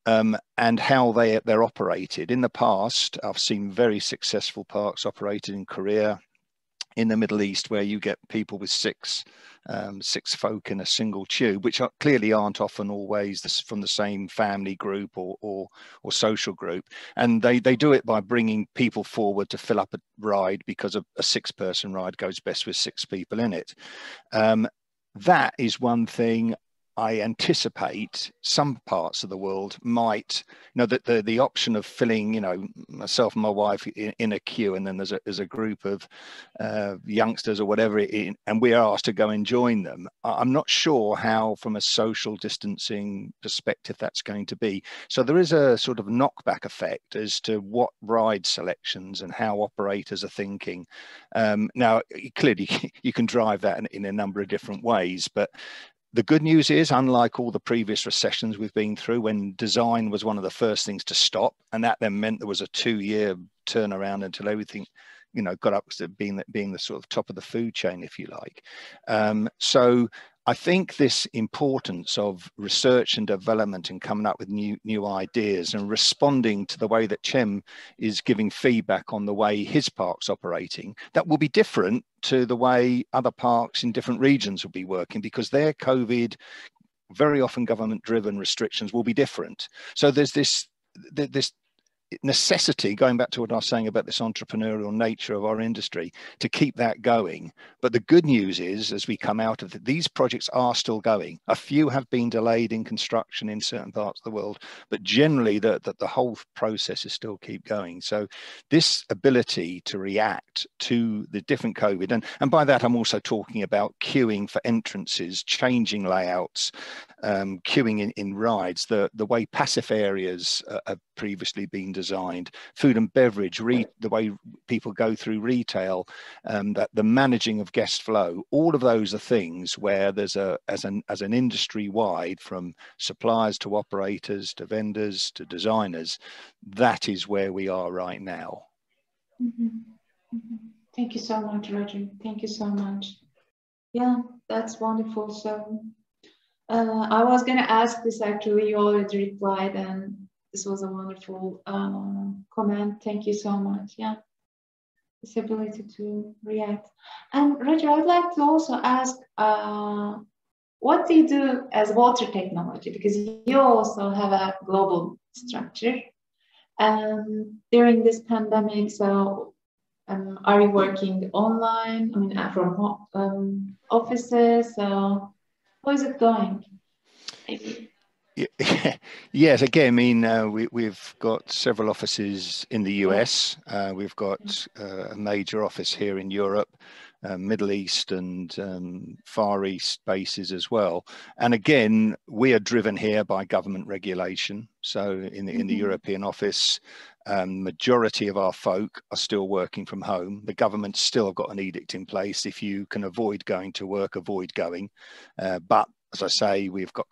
um, and how they they're operated. In the past, I've seen very successful parks operated in Korea, in the Middle East, where you get people with six um, six folk in a single tube, which are, clearly aren't often always this, from the same family group or, or or social group, and they they do it by bringing people forward to fill up a ride because a, a six-person ride goes best with six people in it. Um, that is one thing I anticipate some parts of the world might, you know, that the the option of filling, you know, myself and my wife in, in a queue, and then there's a there's a group of uh, youngsters or whatever, in, and we are asked to go and join them. I'm not sure how, from a social distancing perspective, that's going to be. So there is a sort of knockback effect as to what ride selections and how operators are thinking. Um, now, clearly, you can drive that in, in a number of different ways, but the good news is, unlike all the previous recessions we've been through, when design was one of the first things to stop, and that then meant there was a two-year turnaround until everything, you know, got up to being, being the sort of top of the food chain, if you like. Um, so I think this importance of research and development and coming up with new new ideas and responding to the way that Cem is giving feedback on the way his park's operating, that will be different to the way other parks in different regions will be working, because their COVID, very often government-driven restrictions, will be different. So there's this this necessity, going back to what I was saying about this entrepreneurial nature of our industry, to keep that going. But the good news is, as we come out of it, these projects are still going. A few have been delayed in construction in certain parts of the world, but generally that the, the whole process is still keep going. So this ability to react to the different COVID, and, and by that I'm also talking about queuing for entrances, changing layouts, um, queuing in, in rides, the, the way passive areas uh, have previously been designed, food and beverage, re the way people go through retail, um, that the managing of guest flow, all of those are things where there's a, as an, as an industry wide, from suppliers to operators, to vendors, to designers, that is where we are right now. Mm-hmm. Mm-hmm. Thank you so much, Roger. Thank you so much. Yeah, that's wonderful. So uh, I was going to ask this, actually, you already replied, and this was a wonderful um, comment. Thank you so much. Yeah, this ability to react. And Roger, I'd like to also ask, uh, what do you do as Water Technology? Because you also have a global structure. And during this pandemic, so um, are you working online? I mean, from um, offices? So how is it going? Maybe. Yes, again, I mean, uh, we, we've got several offices in the U S. Uh, we've got uh, a major office here in Europe, uh, Middle East and um, Far East bases as well. And again, we are driven here by government regulation. So in the, in the mm-hmm. European office, um, majority of our folk are still working from home. The government's still got an edict in place. If you can avoid going to work, avoid going. Uh, but as I say, we've got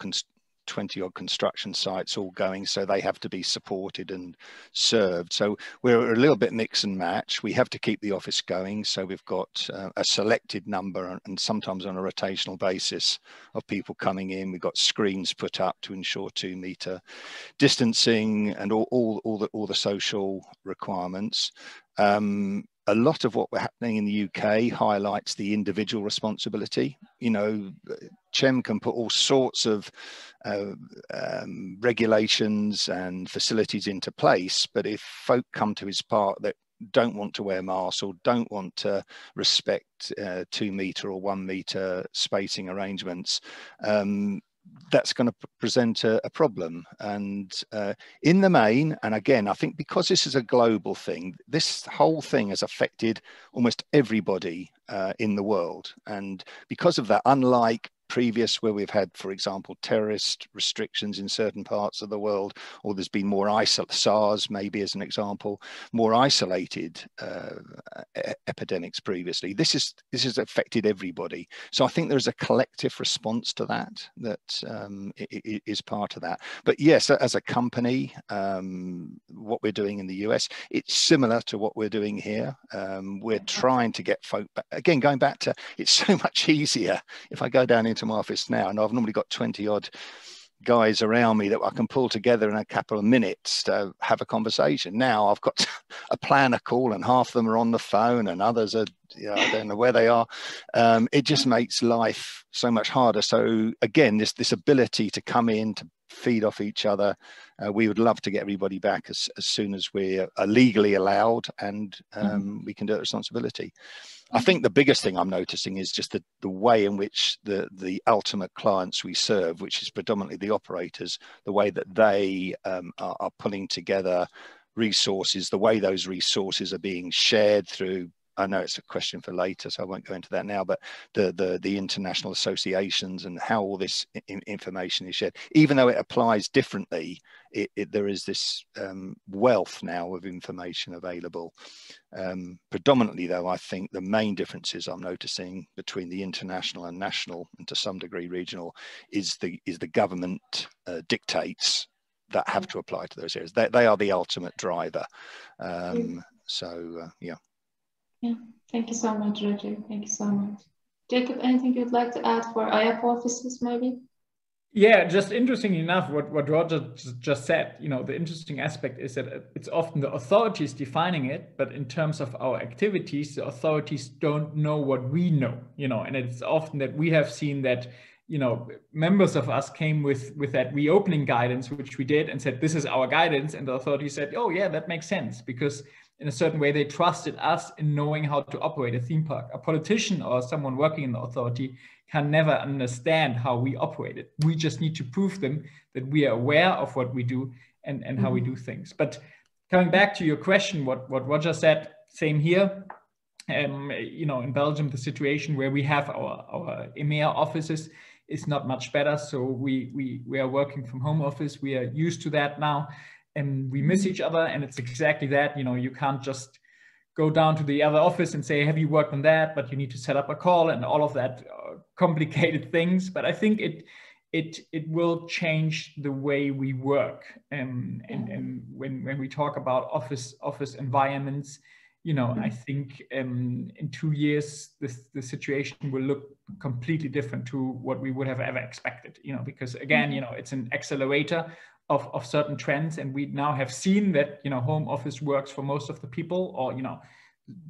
twenty odd construction sites all going, so they have to be supported and served. So we're a little bit mix and match. We have to keep the office going, so we've got uh, a selected number, and sometimes on a rotational basis, of people coming in. We've got screens put up to ensure two meter distancing and all all, all the all the social requirements. Um, A lot of what we're happening in the U K highlights the individual responsibility. You know, Cem can put all sorts of uh, um, regulations and facilities into place, but if folk come to his park that don't want to wear masks or don't want to respect uh, two metre or one metre spacing arrangements, um, that's going to present a, a problem. And uh, in the main, and again, I think because this is a global thing, this whole thing has affected almost everybody uh, in the world. And because of that, unlike previous where we've had, for example, terrorist restrictions in certain parts of the world, or there's been more isolated, SARS maybe as an example, more isolated uh, e epidemics previously. This is this has affected everybody. So I think there's a collective response to that that um, is part of that. But yes, as a company, um, what we're doing in the U S, it's similar to what we're doing here. Um, we're trying to get folk back. Again, going back to, it's so much easier if I go down into to my office now, and I've normally got twenty odd guys around me that I can pull together in a couple of minutes to have a conversation. Now I've got a plan, a call, and half of them are on the phone and others are, you know, I don't know where they are. Um, it just makes life so much harder. So again, this this ability to come in, to feed off each other, uh, we would love to get everybody back as, as soon as we are legally allowed and um, mm. we can do it responsibility. I think the biggest thing I'm noticing is just the, the way in which the, the ultimate clients we serve, which is predominantly the operators, the way that they um, are, are pulling together resources, the way those resources are being shared through, I know it's a question for later, so I won't go into that now, but the, the, the international associations and how all this in, information is shared. Even though it applies differently, it, it, there is this um, wealth now of information available. Um, predominantly though, I think the main differences I'm noticing between the international and national, and to some degree regional, is the, is the government uh, dictates that have to apply to those areas. They, they are the ultimate driver. Um, so, uh, yeah. Yeah, thank you so much, Roger. Thank you so much. Jacob, anything you'd like to add for I A A P A offices, maybe? Yeah, just interesting enough, what, what Roger just said, you know, the interesting aspect is that it's often the authorities defining it, but in terms of our activities, the authorities don't know what we know, you know, and it's often that we have seen that, you know, members of us came with, with that reopening guidance, which we did, and said, this is our guidance. And the authorities said, oh yeah, that makes sense, because in a certain way, they trusted us in knowing how to operate a theme park. A politician or someone working in the authority can never understand how we operate it. We just need to prove them that we are aware of what we do and, and mm-hmm. how we do things. But coming back to your question, what, what Roger said, same here. Um, you know, in Belgium, the situation where we have our, our EMEA offices is not much better. So we, we, we are working from home office. We are used to that now. And we miss each other, and it's exactly that. You know, you can't just go down to the other office and say, have you worked on that? But you need to set up a call and all of that uh, complicated things. But I think it it it will change the way we work. Um, and and when when we talk about office office environments, you know, I think um, in two years this the situation will look completely different to what we would have ever expected. You know, because again, you know, it's an accelerator Of, of certain trends, and we now have seen that, you know, home office works for most of the people, or, you know,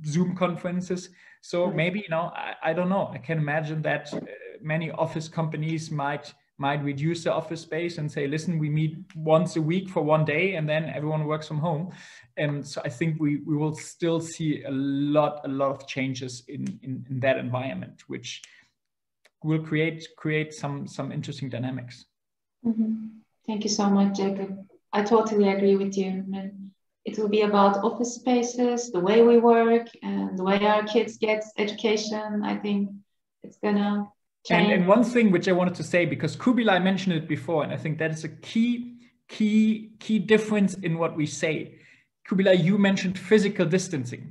Zoom conferences. So maybe, you know, I, I don't know, I can imagine that uh, many office companies might might reduce the office space and say, listen, we meet once a week for one day and then everyone works from home. And so I think we, we will still see a lot a lot of changes in, in, in that environment, which will create create some some interesting dynamics. Mm-hmm. Thank you so much, Jacob. I totally agree with you. It will be about office spaces, the way we work, and the way our kids get education. I think it's gonna change. And, and one thing which I wanted to say, because Kubilay mentioned it before, and I think that is a key, key, key difference in what we say. Kubilay, you mentioned physical distancing,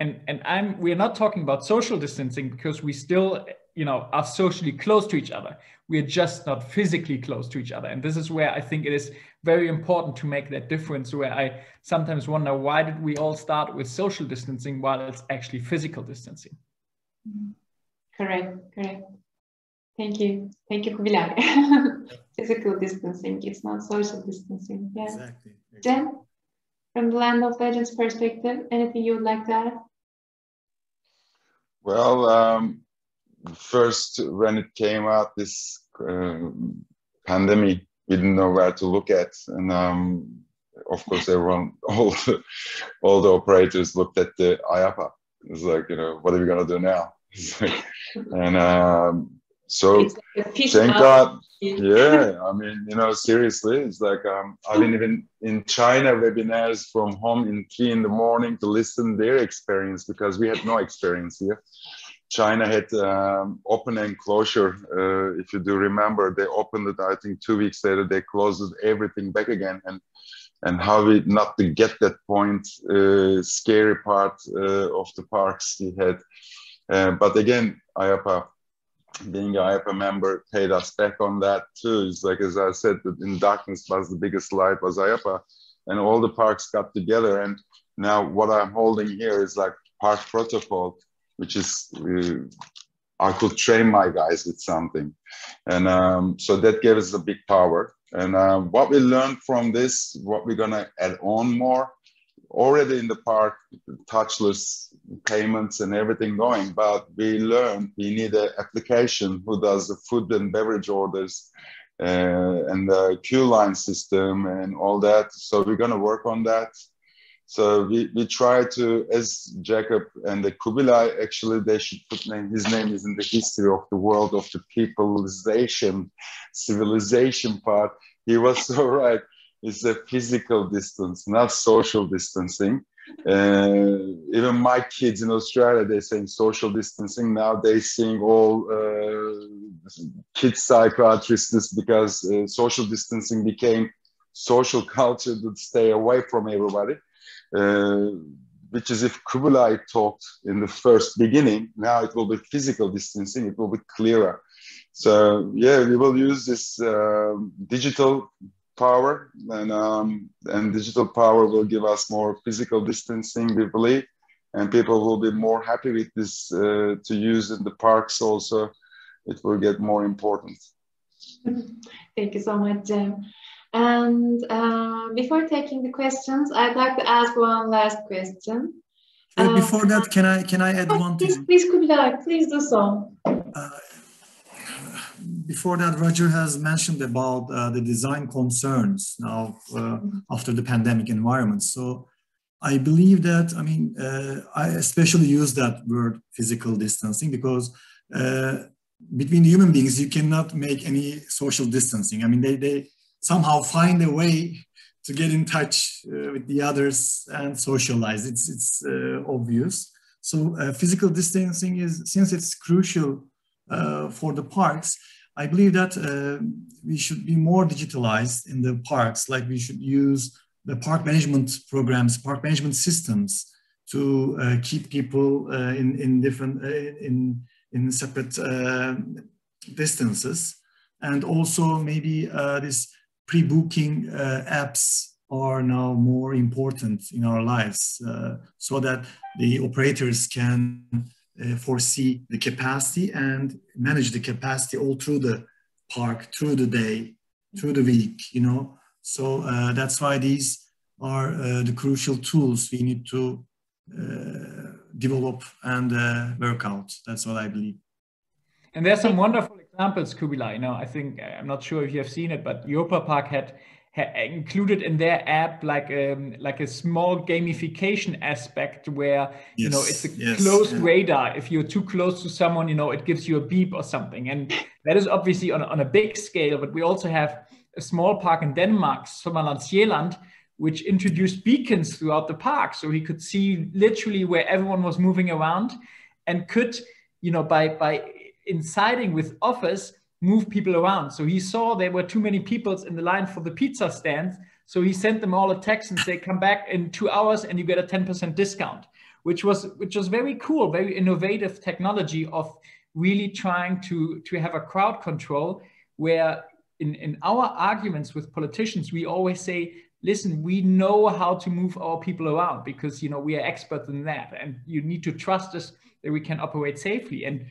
and and I'm we're not talking about social distancing, because we still, you know, are socially close to each other. We are just not physically close to each other. And this is where I think it is very important to make that difference, where I sometimes wonder, why did we all start with social distancing while it's actually physical distancing? Correct, correct. Thank you. Thank you, Kubilay. Physical distancing, it's not social distancing. Yeah. Exactly. Cem, from the Land of Legends perspective, anything you would like to add? Well, um, first, when it came out, this uh, pandemic, we didn't know where to look at. And um, of course, everyone, all the, all the operators looked at the I A A P A. It's like, you know, what are we going to do now? Like, and um, so, like thank God. Yeah, I mean, you know, seriously, it's like, um, I've been even in China webinars from home in three in the morning to listen to their experience, because we had no experience here. China had um, open and closure. Uh, if you do remember, they opened it, I think two weeks later, they closed everything back again. And and how we not to get that point, uh, scary part uh, of the parks we had. Uh, but again, I A A P A, being an I A A P A member, paid us back on that too. It's like, as I said, in darkness was the biggest light was I A A P A, and all the parks got together. And now what I'm holding here is like park protocol, which is, uh, I could train my guys with something. And um, so that gave us a big power. And uh, what we learned from this, what we're going to add on more, already in the park, touchless payments and everything going, but we learned we need an application who does the food and beverage orders uh, and the queue line system and all that. So we're going to work on that. So we, we try to, as Jacob and the Kubilay, actually, they should put name, his name is in the history of the world of the peopleization, civilization part. He was so right. It's a physical distance, not social distancing. Uh, even my kids in Australia, they're saying social distancing. Now they're seeing all uh, kids psychiatrists, because uh, social distancing became social culture to stay away from everybody. Uh, which is, if Kubilay talked in the first beginning, now it will be physical distancing, it will be clearer. So yeah, we will use this uh, digital power, and um, and digital power will give us more physical distancing, we believe, and people will be more happy with this uh, to use in the parks also. It will get more important. Thank you so much, Cem. And uh, before taking the questions, I'd like to ask one last question. Sure, uh, before that, can I can I add oh, one please, thing? Please, Kubilay, please do so. Uh, Before that, Roger has mentioned about uh, the design concerns now uh, after the pandemic environment. So I believe that, I mean, uh, I especially use that word physical distancing, because uh, between human beings, you cannot make any social distancing. I mean, they, they somehow find a way to get in touch uh, with the others and socialize. It's, it's uh, obvious. So uh, physical distancing is, since it's crucial Uh, for the parks, I believe that uh, we should be more digitalized in the parks. Like, we should use the park management programs, park management systems, to uh, keep people uh, in in different uh, in in separate uh, distances, and also maybe uh, this pre-booking uh, apps are now more important in our lives, uh, so that the operators can Uh, foresee the capacity and manage the capacity all through the park, through the day, through the week, you know. So uh, that's why these are uh, the crucial tools we need to uh, develop and uh, work out. That's what I believe. And there's some wonderful examples, Kubilay. You know, I think, I'm not sure if you have seen it, but Europa Park had included in their app like um like a small gamification aspect where yes, you know it's a yes, closed yeah. radar. If you're too close to someone, you know, it gives you a beep or something. And that is obviously on, on a big scale, but we also have a small park in Denmark, Sommerland Sjælland, which introduced beacons throughout the park, so he could see literally where everyone was moving around, and could, you know, by by inciting with offers, move people around. So he saw there were too many people in the line for the pizza stands. So he sent them all a text and said, come back in two hours and you get a ten percent discount, which was, which was very cool, very innovative technology of really trying to, to have a crowd control where in, in our arguments with politicians, we always say, listen, we know how to move our people around because, you know, we are experts in that, and you need to trust us that we can operate safely. And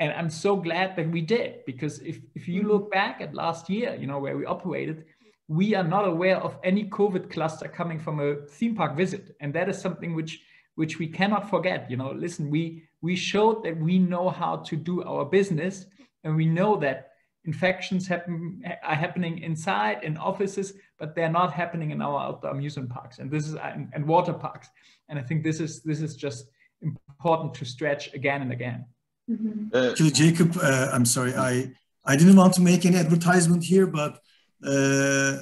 and I'm so glad that we did, because if, if you look back at last year, you know, where we operated, we are not aware of any COVID cluster coming from a theme park visit. And that is something which, which we cannot forget. You know, listen, we, we showed that we know how to do our business, and we know that infections happen, are happening inside in offices, but they're not happening in our outdoor amusement parks, and this is and, and water parks. And I think this is this is just important to stretch again and again. Mm-hmm. uh, Actually, Jacob, uh, I'm sorry, I I didn't want to make any advertisement here, but uh,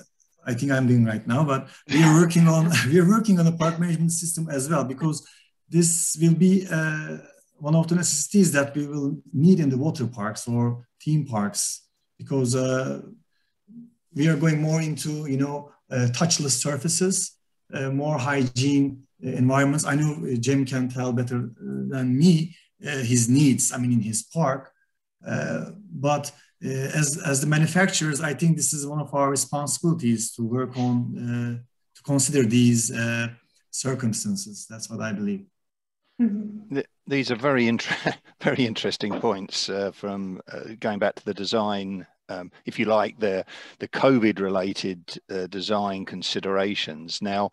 I think I'm doing right now. But we are working on we are working on a park management system as well, because this will be uh, one of the necessities that we will need in the water parks or theme parks. Because uh, we are going more into, you know, uh, touchless surfaces, uh, more hygiene uh, environments. I know uh, Cem can tell better uh, than me uh, his needs, I mean, in his park. Uh, but uh, as, as the manufacturers, I think this is one of our responsibilities to work on, uh, to consider these uh, circumstances. That's what I believe. Mm-hmm. These are very inter very interesting points uh, from uh, going back to the design, um, if you like, the the COVID-related uh, design considerations now,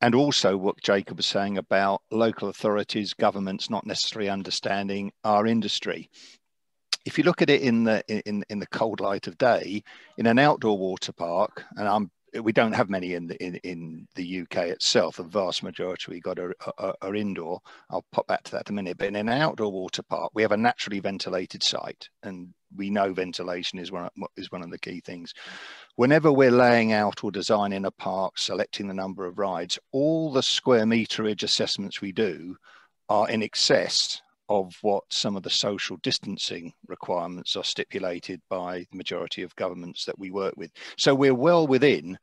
and also what Jacob was saying about local authorities, governments not necessarily understanding our industry. If you look at it in the in in the cold light of day, in an outdoor water park, and I'm. We don't have many in the in, in the U K itself. The vast majority we got are, are, are indoor. I'll pop back to that in a minute. But in an outdoor water park, we have a naturally ventilated site, and we know ventilation is one of, is one of the key things. Whenever we're laying out or designing a park, selecting the number of rides, all the square meterage assessments we do are in excess of what some of the social distancing requirements are stipulated by the majority of governments that we work with. So we're well within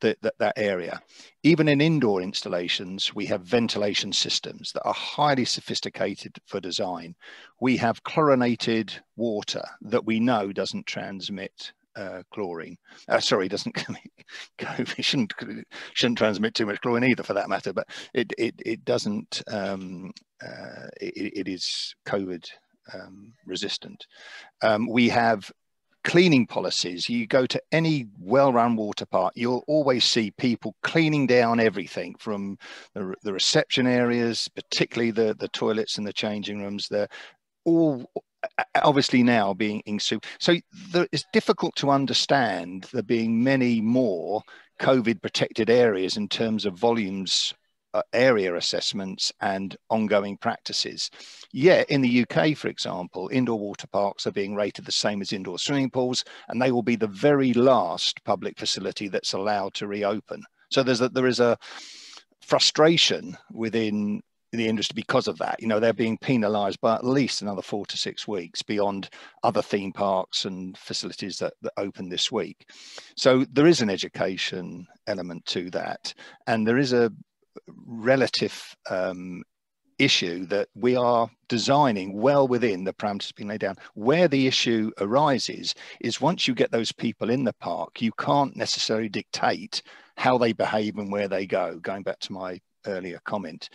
the, the, that area. Even in indoor installations, we have ventilation systems that are highly sophisticated for design. We have chlorinated water that we know doesn't transmit uh, chlorine. Uh, sorry, doesn't COVID shouldn't, shouldn't transmit too much chlorine either, for that matter, but it, it, it doesn't, um, Uh, it, it is COVID um, resistant. Um, we have cleaning policies. You go to any well-run water park, you'll always see people cleaning down everything from the, the reception areas, particularly the, the toilets and the changing rooms. They're all obviously now being in soup. So there, it's difficult to understand there being many more COVID protected areas in terms of volumes, Uh, area assessments and ongoing practices. Yet in the U K, for example, indoor water parks are being rated the same as indoor swimming pools, and they will be the very last public facility that's allowed to reopen. So there's a, there is a frustration within the industry because of that. You know, they're being penalised by at least another four to six weeks beyond other theme parks and facilities that, that open this week. So there is an education element to that, and there is a relative um, issue that we are designing well within the parameters being laid down. Where the issue arises is once you get those people in the park, you can't necessarily dictate how they behave and where they go, going back to my earlier comment.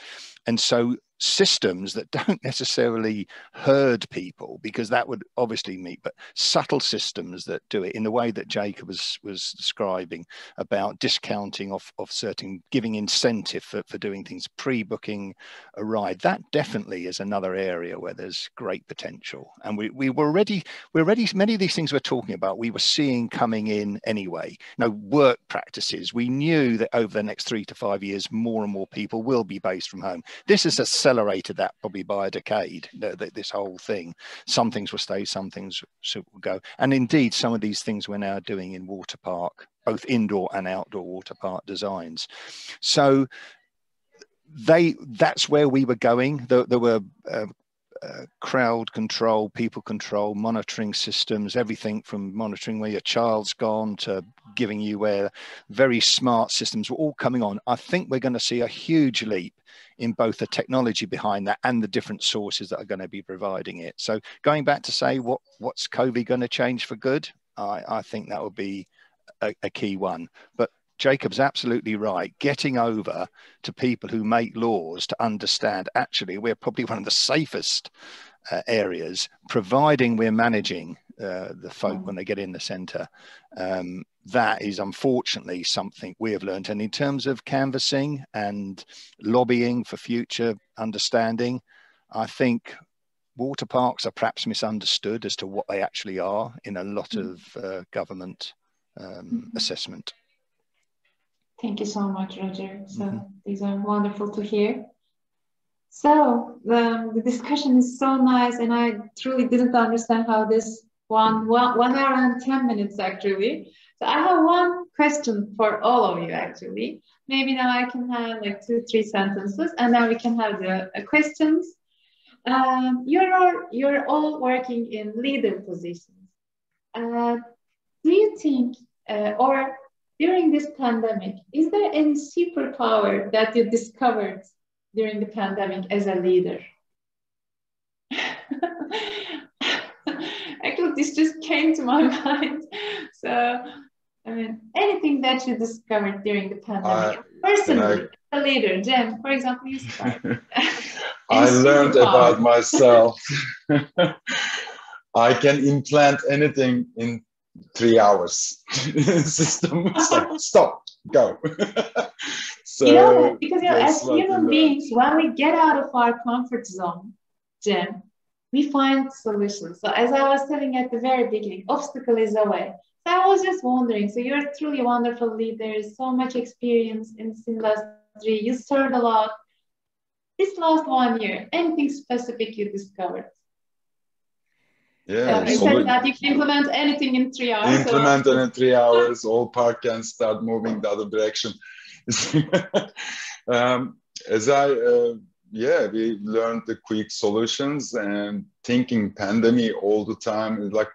And so systems that don't necessarily herd people, because that would obviously meet, but subtle systems that do it in the way that Jacob was, was describing about discounting off, off certain, giving incentive for, for doing things, pre-booking a ride, that definitely is another area where there's great potential. And we, we were already, we're already, many of these things we're talking about, we were seeing coming in anyway. You know, work practices, we knew that over the next three to five years, more and more people will be based from home. This is a accelerated that probably by a decade, this whole thing. Some things will stay, some things will go. And indeed, some of these things we're now doing in water park, both indoor and outdoor water park designs. So they that's where we were going. There, there were uh, uh, crowd control, people control, monitoring systems, everything from monitoring where your child's gone to giving you where very smart systems were all coming on. I think we're going to see a huge leap in both the technology behind that and the different sources that are going to be providing it. So going back to say what, what's COVID going to change for good, I, I think that would be a, a key one. But Jacob's absolutely right. Getting over to people who make laws to understand, actually, we're probably one of the safest uh, areas, providing we're managing uh, the folk when they get in the centre. Um, that is unfortunately something we have learned. And in terms of canvassing and lobbying for future understanding, I think water parks are perhaps misunderstood as to what they actually are in a lot of uh, government um, mm-hmm. assessment. Thank you so much, Roger. So mm-hmm. these are wonderful to hear. So the, the discussion is so nice, and I truly didn't understand how this one, one, one hour and ten minutes actually. So I have one question for all of you actually. Maybe now I can have like two, three sentences, and then we can have the uh, questions. Um, you're, all, you're all working in leader positions. Uh, do you think, uh, or during this pandemic, is there any superpower that you discovered during the pandemic as a leader? Actually, this just came to my mind. So, I mean, anything that you discovered during the pandemic, I, personally, you know, a leader, Cem, for example, you start. I learned about myself. I can implant anything in three hours system. It's like, stop, go. So you know, because you know, as human beings, when we get out of our comfort zone, Cem, we find solutions. So as I was telling at the very beginning, obstacle is a way. So I was just wondering, so you're truly wonderful leaders, so much experience in the industry, you served a lot. This last one year, anything specific you discovered? Yeah, yeah, so that you can implement anything in three hours. Implement so. it in three hours, all park can start moving the other direction. um, as I, uh, yeah, we learned the quick solutions and thinking pandemic all the time. Like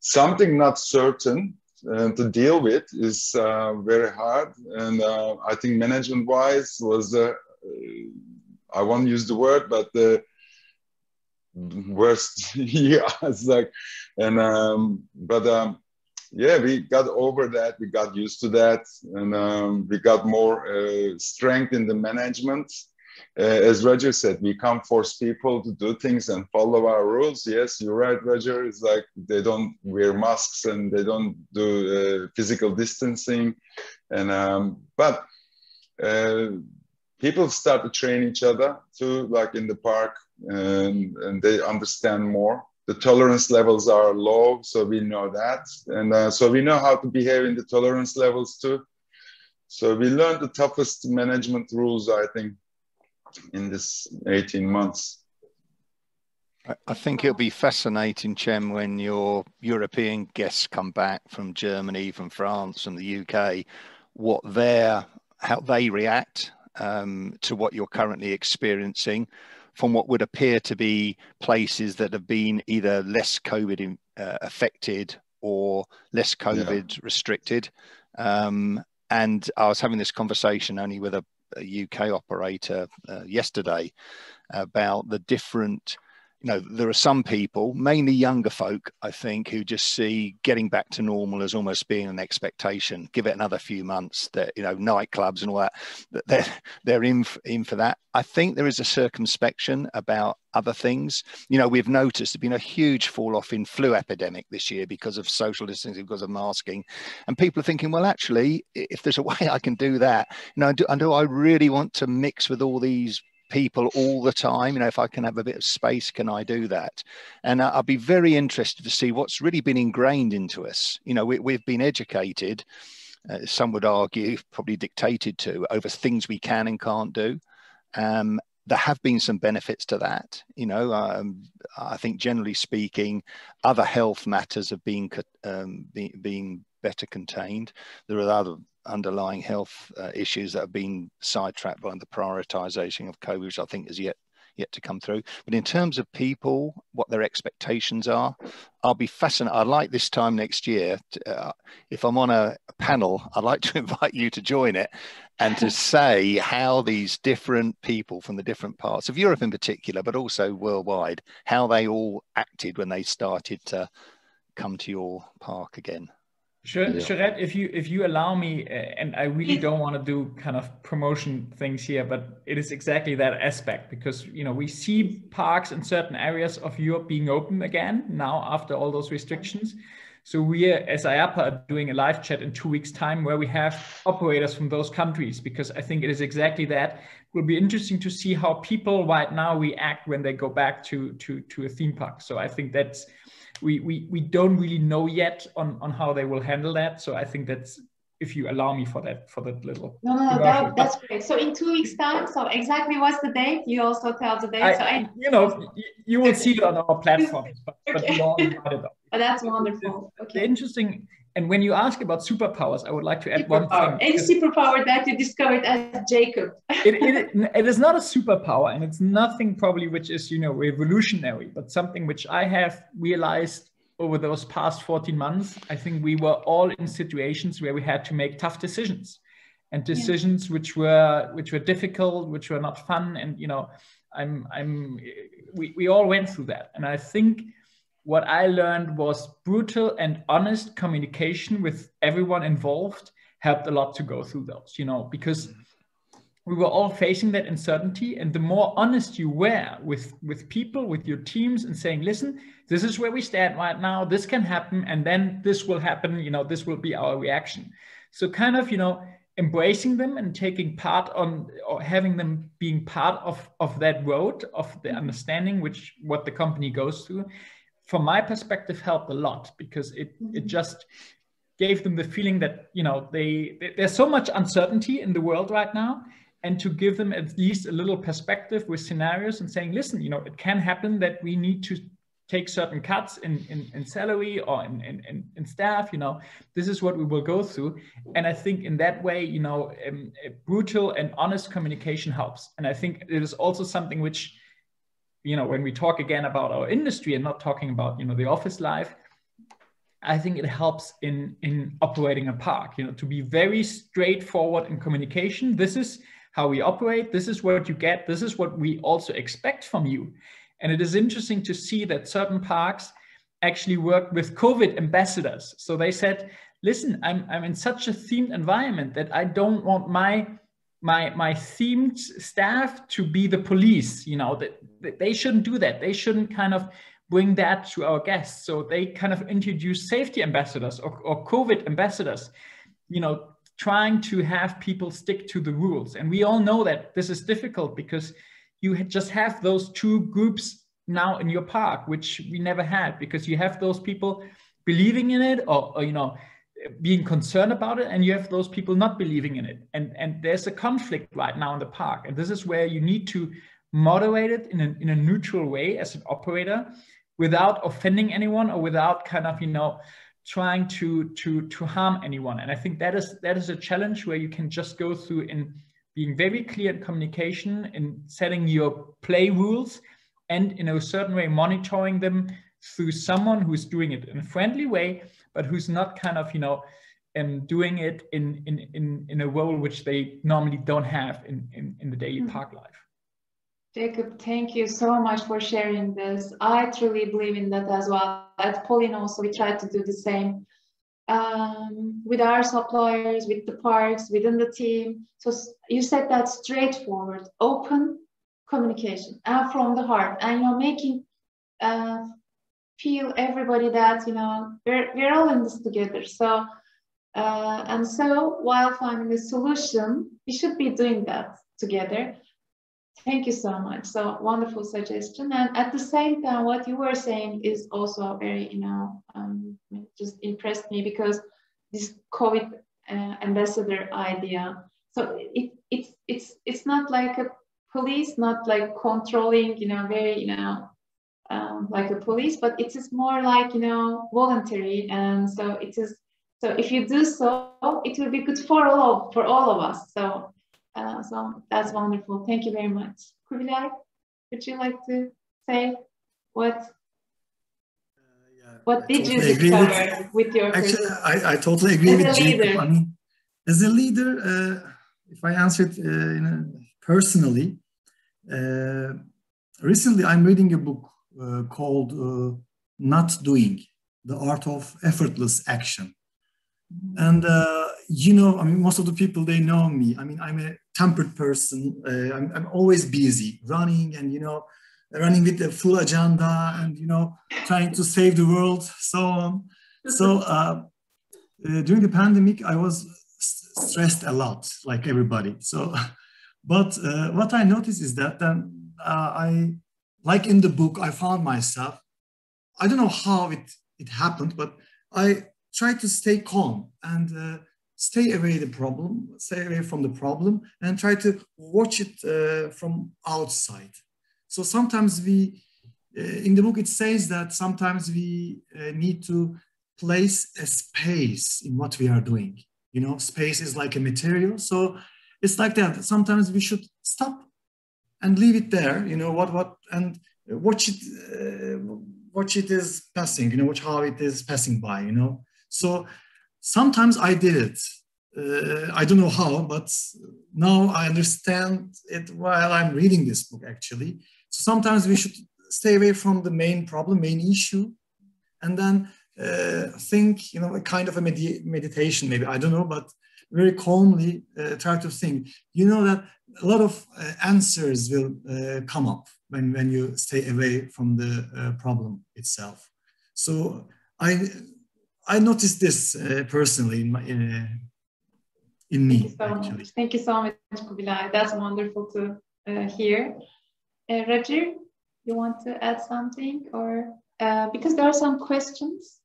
something not certain uh, to deal with is uh, very hard. And uh, I think management-wise was, uh, I won't use the word, but the uh, worst year. It's like, and um but um yeah, we got over that, we got used to that, and um we got more uh, strength in the management. Uh, as Roger said, we can't force people to do things and follow our rules. Yes, you're right, Roger. It's like they don't wear masks and they don't do uh, physical distancing, and um but uh people start to train each other too, like in the park, and, and they understand more. The tolerance levels are low, so we know that. And uh, so we know how to behave in the tolerance levels too. So we learned the toughest management rules, I think, in this eighteen months. I think it'll be fascinating, Cem, when your European guests come back from Germany, from France, from the U K, what their, how they react Um, to what you're currently experiencing from what would appear to be places that have been either less COVID in, uh, affected or less COVID yeah. restricted. Um, and I was having this conversation only with a, a U K operator uh, yesterday about the different, you know, there are some people, mainly younger folk, I think, who just see getting back to normal as almost being an expectation. Give it another few months, that, you know, nightclubs and all that, that they're, they're in, in for that. I think there is a circumspection about other things. You know, we've noticed there's been a huge fall off in flu epidemic this year because of social distancing, because of masking. And people are thinking, well, actually, if there's a way I can do that, you know, do, and do I really want to mix with all these people all the time? You know, if I can have a bit of space, can I do that? And I'll be very interested to see what's really been ingrained into us. You know, we, we've been educated, uh, some would argue, probably dictated to, over things we can and can't do. Um, there have been some benefits to that. You know, um, I think generally speaking, other health matters have been um, be, being better contained. There are other underlying health uh, issues that have been sidetracked by the prioritization of COVID, which I think is yet yet to come through. But in terms of people, what their expectations are, I'll be fascinated. I'd like this time next year, to, uh, if I'm on a panel, I'd like to invite you to join it and to say how these different people from the different parts of Europe in particular, but also worldwide, how they all acted when they started to come to your park again. Şöhret, yeah. if you if you allow me, and I really don't want to do kind of promotion things here, but it is exactly that aspect, because you know we see parks in certain areas of Europe being open again now after all those restrictions. So we as I A A P A are doing a live chat in two weeks time where we have operators from those countries, because I think it is exactly that. It will be interesting to see how people right now react when they go back to to to a theme park. So I think that's. We, we, we don't really know yet on, on how they will handle that. So I think that's, if you allow me for that, for that little. No, no, that, that's great. So in two weeks time, so exactly what's the date? You also tell the date. I, so I, you know, you, you will see it on our platform, but, okay. but, it but that's wonderful. Okay. The interesting, and when you ask about superpowers, I would like to add superpower. one thing. Any superpower that you discovered as Jacob. it, it, it is not a superpower, and it's nothing probably which is, you know, revolutionary, but something which I have realized over those past fourteen months. I think we were all in situations where we had to make tough decisions, and decisions yeah. which were which were difficult, which were not fun. And, you know, I'm, I'm, we, we all went through that. And I think what I learned was brutal and honest communication with everyone involved helped a lot to go through those, you know, because we were all facing that uncertainty. And the more honest you were with, with people, with your teams, and saying, listen, this is where we stand right now, this can happen, and then this will happen, you know, this will be our reaction. So kind of, you know, embracing them and taking part on, or having them being part of, of that road, of the understanding which what the company goes through, from my perspective, helped a lot, because it, it just gave them the feeling that, you know, they, they there's so much uncertainty in the world right now, and to give them at least a little perspective with scenarios and saying, listen, you know, it can happen that we need to take certain cuts in, in, in salary or in, in, in staff, you know, this is what we will go through. And I think in that way, you know, um, brutal and honest communication helps. And I think it is also something which, you know, when we talk again about our industry and not talking about, you know, the office life, I think it helps in, in operating a park, you know, to be very straightforward in communication. This is how we operate. This is what you get. This is what we also expect from you. And it is interesting to see that certain parks actually worked with COVID ambassadors. So they said, listen, I'm, I'm in such a themed environment that I don't want my My, my themed staff to be the police, you know, that, that they shouldn't do that. They shouldn't kind of bring that to our guests. So they kind of introduce safety ambassadors or, or COVID ambassadors, you know, trying to have people stick to the rules. And we all know that this is difficult, because you just have those two groups now in your park, which we never had, because you have those people believing in it, or, or you know, being concerned about it, and you have those people not believing in it. And, and there's a conflict right now in the park. And this is where you need to moderate it in a, in a neutral way as an operator, without offending anyone, or without kind of, you know, trying to, to, to harm anyone. And I think that is, that is a challenge where you can just go through in being very clear in communication, in setting your play rules, and in a certain way monitoring them through someone who's doing it in a friendly way, but who's not kind of, you know, um, doing it in, in, in, in a role which they normally don't have in, in, in the daily mm-hmm. park life. Jacob, thank you so much for sharing this. I truly believe in that as well. At Polin also, we try to do the same um, with our suppliers, with the parks, within the team. So you said that straightforward, open communication and from the heart, and you're making uh, feel everybody that, you know, we're, we're all in this together. So, uh, and so while finding a solution, we should be doing that together. Thank you so much. So wonderful suggestion. And at the same time, what you were saying is also very, you know, um, just impressed me, because this COVID uh, ambassador idea. So it, it, it's, it's not like a police, not like controlling, you know, very, you know, Um, like a police, but it is more like, you know, voluntary. And so it is, so if you do so, it will be good for all of, for all of us. So, uh, so that's wonderful. Thank you very much. Kubilay? Would you like to say what uh, yeah, what I did totally you discover with, with your actually I, I totally agree with Jacob. I mean, as a leader, uh, if I answer it uh, you know, personally, uh, recently I'm reading a book uh, called uh, Not Doing, The Art of Effortless Action. And, uh, you know, I mean, most of the people, they know me. I mean, I'm a tempered person. Uh, I'm, I'm always busy running and, you know, running with a full agenda and, you know, trying to save the world, so on. So uh, uh, during the pandemic, I was stressed a lot, like everybody. So, but uh, what I noticed is that then uh, I, like in the book, I found myself, I don't know how it, it happened, but I try to stay calm and uh, stay away the problem, stay away from the problem, and try to watch it uh, from outside. So sometimes we, uh, in the book it says that sometimes we uh, need to place a space in what we are doing. You know, space is like a material, so it's like that. Sometimes we should stop and leave it there. You know what? What and watch it, uh, watch it is passing. You know, watch how it is passing by. You know. So sometimes I did it. Uh, I don't know how, but now I understand it while I'm reading this book, actually. So sometimes we should stay away from the main problem, main issue, and then uh, think, you know, a kind of a med meditation, maybe, I don't know, but very calmly uh, try to think. You know that a lot of uh, answers will uh, come up when, when you stay away from the uh, problem itself. So I... I noticed this uh, personally in, my, uh, in me. Thank you so actually. much. Thank you so much, Kubilay. That's wonderful to uh, hear. Uh, Roger, you want to add something, or uh, because there are some questions?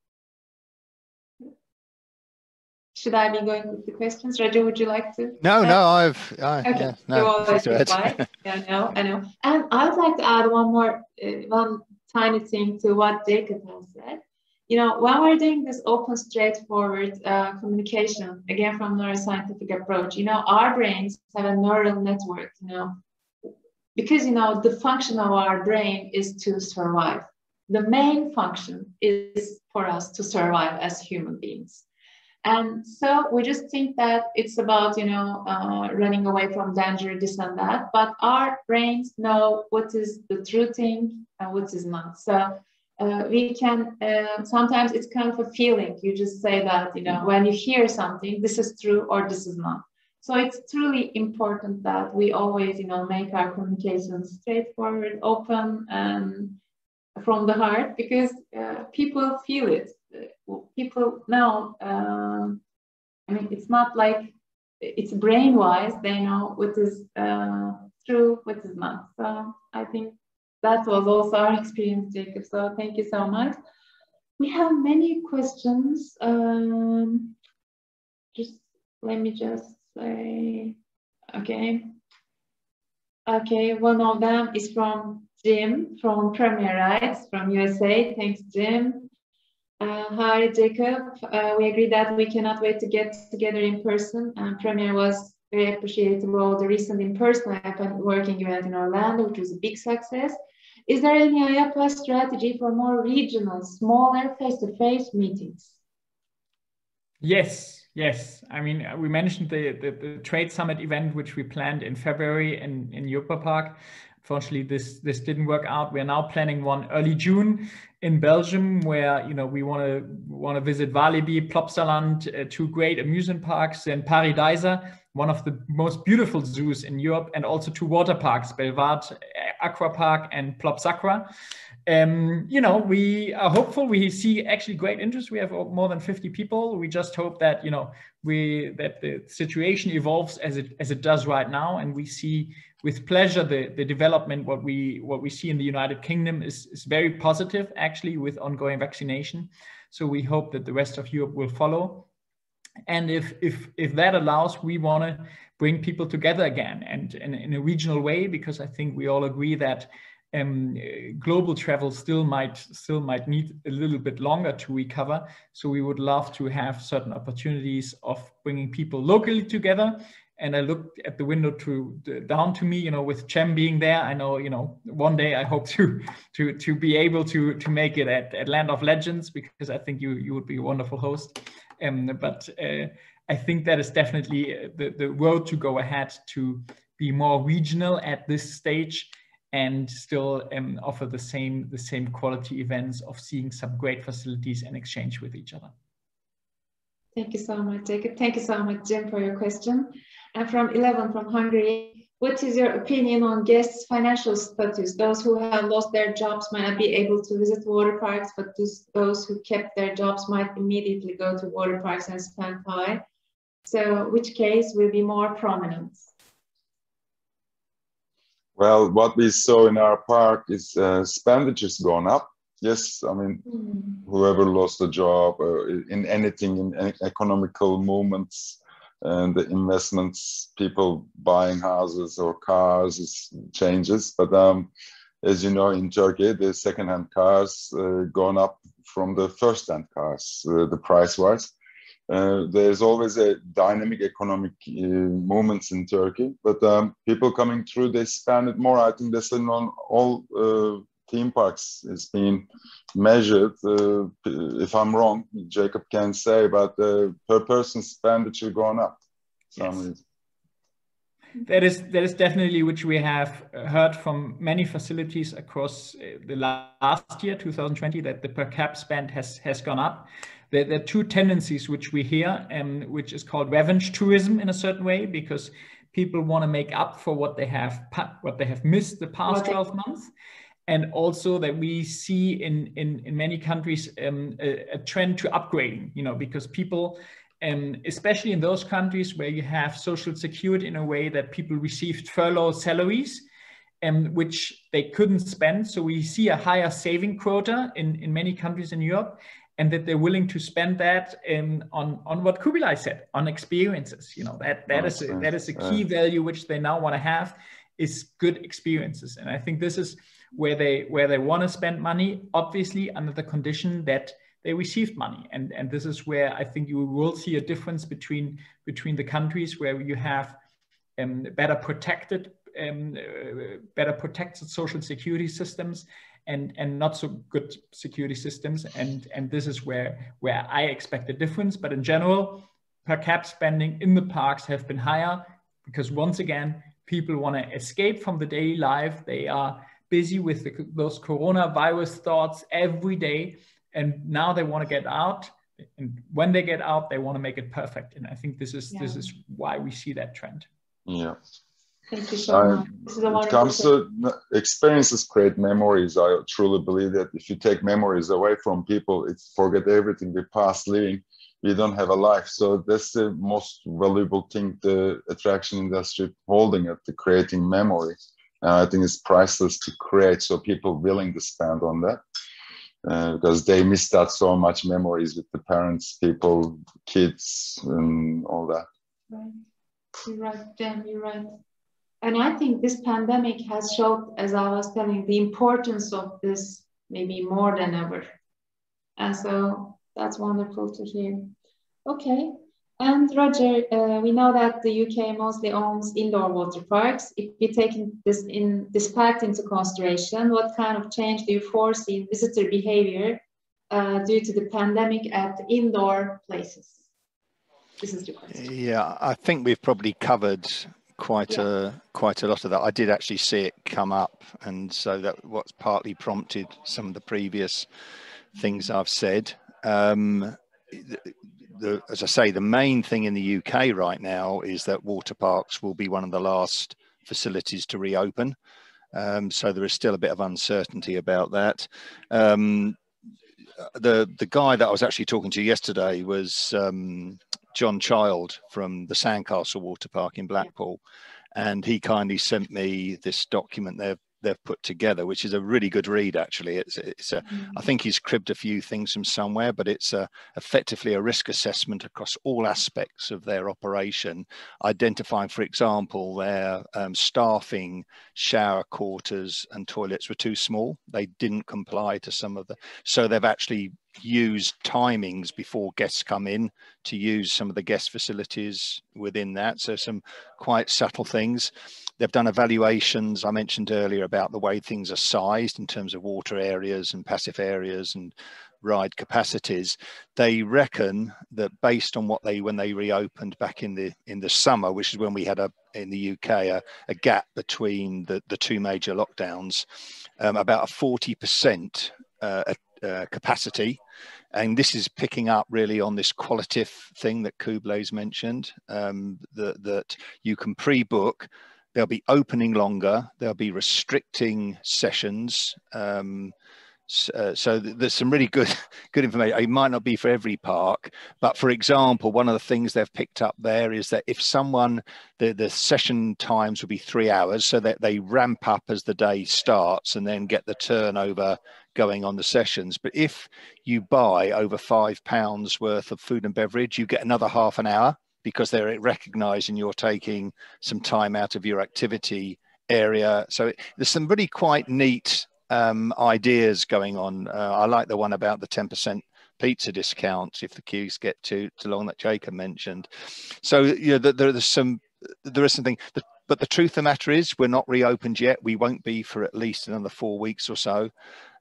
Should I be going with the questions, Roger? Would you like to? No, add? no, I've. I, okay, yeah, no, you always reply. Yeah, no, I know. And I would like to add one more, uh, one tiny thing to what Jacob has said. You know, when we're doing this open, straightforward uh, communication, again from neuroscientific approach, you know, our brains have a neural network, you know, because, you know, the function of our brain is to survive. The main function is for us to survive as human beings. And so we just think that it's about, you know, uh, running away from danger, this and that, but our brains know what is the true thing and what is not. So. Uh, we can, uh, sometimes it's kind of a feeling. You just say that, you know, when you hear something, this is true or this is not. So it's truly important that we always, you know, make our communication straightforward, open, and from the heart, because uh, people feel it. People know, um, I mean, it's not like, it's brain-wise, they know what is uh, true, what is not. So I think that was also our experience, Jacob, so thank you so much. We have many questions. Um, just let me just say, okay. Okay, one of them is from Jim, from Premier Rights, from U S A. Thanks, Jim. Uh, hi, Jacob. Uh, we agree that we cannot wait to get together in person. Um, Premier was very appreciative of the recent in-person I A A P A working event in Orlando, which was a big success. Is there any I A A P A strategy for more regional, smaller face-to-face meetings? Yes, yes. I mean, we mentioned the, the, the Trade Summit event, which we planned in February in, in Europa Park. Unfortunately, this, this didn't work out. We are now planning one early June in Belgium, where, you know, we want to want to visit Walibi, Plopsaland, uh, two great amusement parks, and Paradiso, one of the most beautiful zoos in Europe, and also two water parks, Belvard Aqua Park and Plopsacra. Um, you know, we are hopeful. We see actually great interest. We have more than fifty people. We just hope that, you know, we that the situation evolves as it as it does right now, and we see with pleasure the the development. What we what we see in the United Kingdom is is very positive, actually, with ongoing vaccination. So we hope that the rest of Europe will follow. And if if if that allows, we want to bring people together again, and, and in a regional way, because I think we all agree that um, global travel still might still might need a little bit longer to recover. So we would love to have certain opportunities of bringing people locally together And I looked at the window to down to me, you know, with Cem being there. I know, you know, one day I hope to to to be able to to make it at, at Land of Legends, because I think you you would be a wonderful host. Um, but uh, I think that is definitely the the road to go ahead, to be more regional at this stage and still um, offer the same the same quality events of seeing some great facilities and exchange with each other. Thank you so much, Jacob. Thank you so much, Cem, for your question. And from eleven, from Hungary, what is your opinion on guests' financial status? Those who have lost their jobs might not be able to visit water parks, but those who kept their jobs might immediately go to water parks and spend high. So which case will be more prominent? Well, what we saw in our park is uh, expenditures gone up. Yes, I mean, mm-hmm. whoever lost a job uh, in anything, in economical movements, and the investments, people buying houses or cars, is changes. But um, as you know, in Turkey, the second-hand cars uh, gone up from the first-hand cars, uh, the price-wise. Uh, there's always a dynamic economic uh, movements in Turkey, but um, people coming through, they spend it more. I think that's in on all uh, theme parks is being measured. Uh, if I'm wrong, Jacob can say, but uh, per person expenditure gone up. Yes. That is that is definitely which we have heard from many facilities across the last year, two thousand twenty, that the per cap spend has has gone up. There, there are two tendencies which we hear, and um, which is called revenge tourism in a certain way, because people want to make up for what they have what they have missed the past twelve months. And also that we see in, in, in many countries um, a, a trend to upgrading, you know, because people, um, especially in those countries where you have social security in a way that people received furlough salaries, um, which they couldn't spend. So we see a higher saving quota in, in many countries in Europe, and that they're willing to spend that um, on, on what Kubilay said, on experiences. You know, that, that, is, a, that is a key value which they now want to have, is good experiences. And I think this is where they where they want to spend money, obviously under the condition that they received money. And and this is where I think you will see a difference between between the countries where you have um, better protected um, uh, better protected social security systems and and not so good security systems. And and this is where where I expect a difference. But in general, per cap spending in the parks have been higher because once again, people want to escape from the daily life. They are busy with the, those coronavirus thoughts every day. And now they want to get out. And when they get out, they want to make it perfect. And I think this is, yeah. this is why we see that trend. Yeah. Thank you so much. This is a wonderful comes to experiences create memories. I truly believe that if you take memories away from people, it's forget everything we past living. We don't have a life. So that's the most valuable thing the attraction industry holding it, the creating memories. Uh, I think it's priceless to create, so people willing to spend on that uh, because they missed out so much memories with the parents, people, kids, and all that. Right, you're right, Cem, you're right. And I think this pandemic has showed, as I was telling, the importance of this maybe more than ever. And so that's wonderful to hear. Okay. And Roger, uh, we know that the U K mostly owns indoor water parks. If we take this in this fact into consideration, what kind of change do you foresee in visitor behavior uh, due to the pandemic at indoor places? This is the question. Yeah, I think we've probably covered quite yeah. a quite a lot of that. I did actually see it come up, and so that what's partly prompted some of the previous things I've said. Um, The, as I say, the main thing in the U K right now is that water parks will be one of the last facilities to reopen. Um, so there is still a bit of uncertainty about that. Um, the, the guy that I was actually talking to yesterday was um, John Child from the Sandcastle Water Park in Blackpool. And he kindly sent me this document they've, they've put together, which is a really good read, actually. It's, it's a, I think he's cribbed a few things from somewhere, but it's a, effectively a risk assessment across all aspects of their operation, identifying, for example, their um, staffing, shower quarters and toilets were too small. They didn't comply to some of the, so they've actually use timings before guests come in to use some of the guest facilities within that. So some quite subtle things. They've done evaluations, I mentioned earlier, about the way things are sized in terms of water areas and passive areas and ride capacities. They reckon that based on what they, when they reopened back in the in the summer, which is when we had a in the U K a, a gap between the, the two major lockdowns, um, about a forty percent uh, uh, capacity. And this is picking up really on this qualitative thing that Kubilay's mentioned, um, that, that you can pre-book. They'll be opening longer, they'll be restricting sessions. Um, so uh, so th there's some really good, good information. It might not be for every park, but for example, one of the things they've picked up there is that if someone, the, the session times will be three hours so that they ramp up as the day starts and then get the turnover going on the sessions. But if you buy over five pounds worth of food and beverage, you get another half an hour, because they're recognizing you're taking some time out of your activity area. So it, there's some really quite neat um, ideas going on. Uh, I like the one about the ten percent pizza discount if the queues get too, too long that Jacob mentioned. So you know, there, there's some, there is something, but the truth of the matter is we're not reopened yet. We won't be for at least another four weeks or so.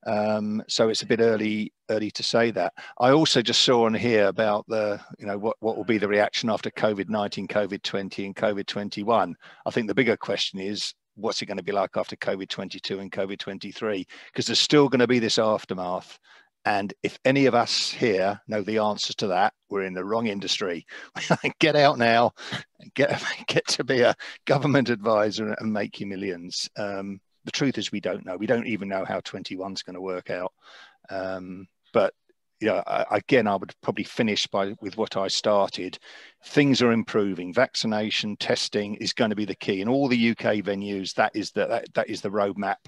Um, so it's a bit early, early to say that. I also just saw on here about the, you know, what, what will be the reaction after COVID nineteen, COVID twenty and COVID twenty-one. I think the bigger question is, what's it going to be like after COVID twenty-two and COVID twenty-three? Because there's still going to be this aftermath. And if any of us here know the answers to that, we're in the wrong industry. Get out now, and get, get to be a government advisor and make your millions. Um, The truth is we don't know. We don't even know how twenty-one's going to work out. Um, but you know, I, again, I would probably finish by with what I started. Things are improving. Vaccination, testing is going to be the key in all the U K venues. That is the that, that is the roadmap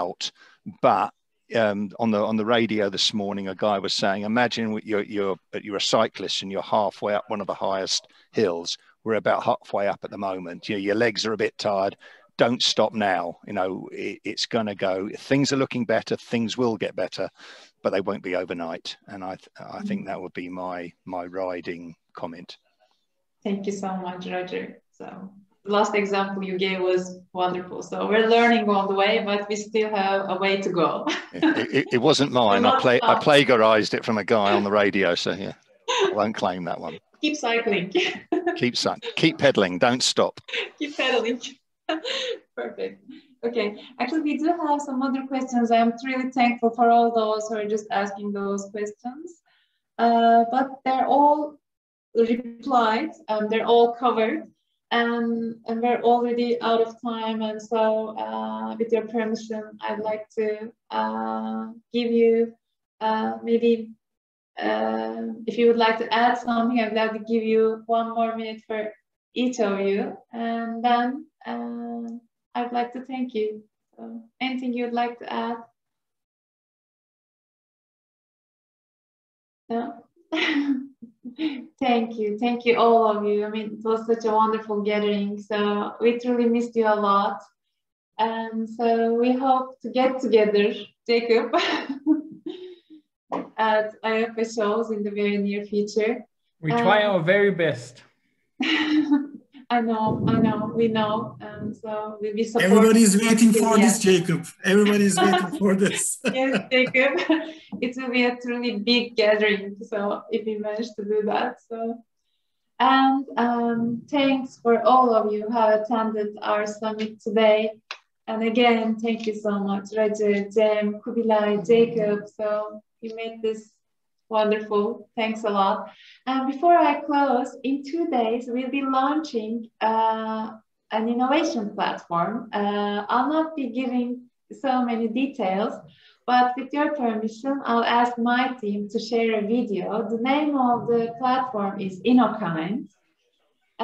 out. But um, on the on the radio this morning, a guy was saying, imagine you're you're you're a cyclist and you're halfway up one of the highest hills. We're about halfway up at the moment. You know, your legs are a bit tired. Don't stop now. You know, it, it's going to go. Things are looking better. Things will get better, but they won't be overnight. And I, th I think that would be my my riding comment. Thank you so much, Roger. So the last example you gave was wonderful. So we're learning all the way, but we still have a way to go. it, it, it wasn't mine. I play I plagiarized it from a guy on the radio. So yeah, I won't claim that one. Keep cycling. keep cycling. Keep pedaling. Don't stop. Keep pedaling. Perfect. Okay. Actually, we do have some other questions. I'm really thankful for all those who are just asking those questions. Uh, but they're all replied. Um, they're all covered. And, and we're already out of time. And so uh, with your permission, I'd like to uh, give you uh, maybe uh, if you would like to add something, I'd like to give you one more minute for each of you. And then Uh, I'd like to thank you. So, anything you'd like to add? No? Thank you. Thank you, all of you. I mean, it was such a wonderful gathering. So we truly missed you a lot. And so we hope to get together, Jacob, at I A A P A shows in the very near future. We try um, our very best. I know, I know, we know, and so we'll be supporting. Everybody is waiting for yeah. this, Jacob. Everybody is waiting for this. Yes, Jacob. It will be a truly big gathering, so if we manage to do that. So, and um, thanks for all of you who have attended our summit today. And again, thank you so much, Roger, Cem, Kubilay, Jacob. So you made this wonderful. Thanks a lot. And before I close, in two days, we'll be launching uh, an innovation platform. Uh, I'll not be giving so many details, but with your permission, I'll ask my team to share a video. The name of the platform is InnoKind.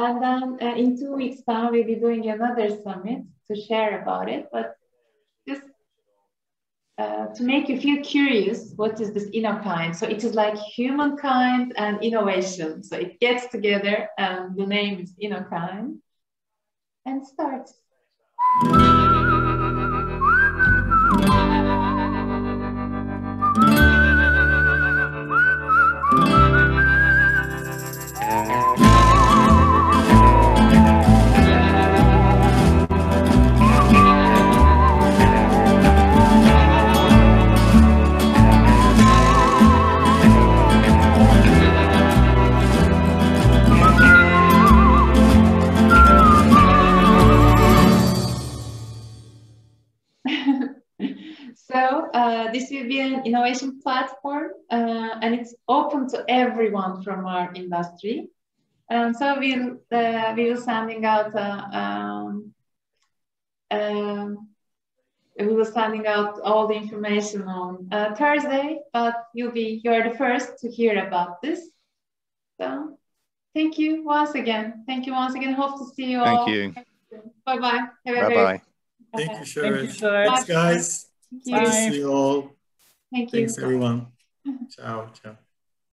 And then uh, in two weeks time, we'll be doing another summit to share about it. But just Uh, to make you feel curious, what is this InnoKind? So it is like humankind and innovation. So it gets together and the name is InnoKind. And starts. So uh, this will be an innovation platform uh, and it's open to everyone from our industry. Um, so we'll, uh, we'll sending out uh, um, um, we will sending out all the information on uh, Thursday, but you'll be you're the first to hear about this. So thank you once again. Thank you once again. Hope to see you thank all. You. Thank you. Bye bye. Have bye a bye. Thank you, Şöhret. Thanks, guys. Thank you. Bye. See you all. Thank you. Thanks, everyone. Ciao. Ciao.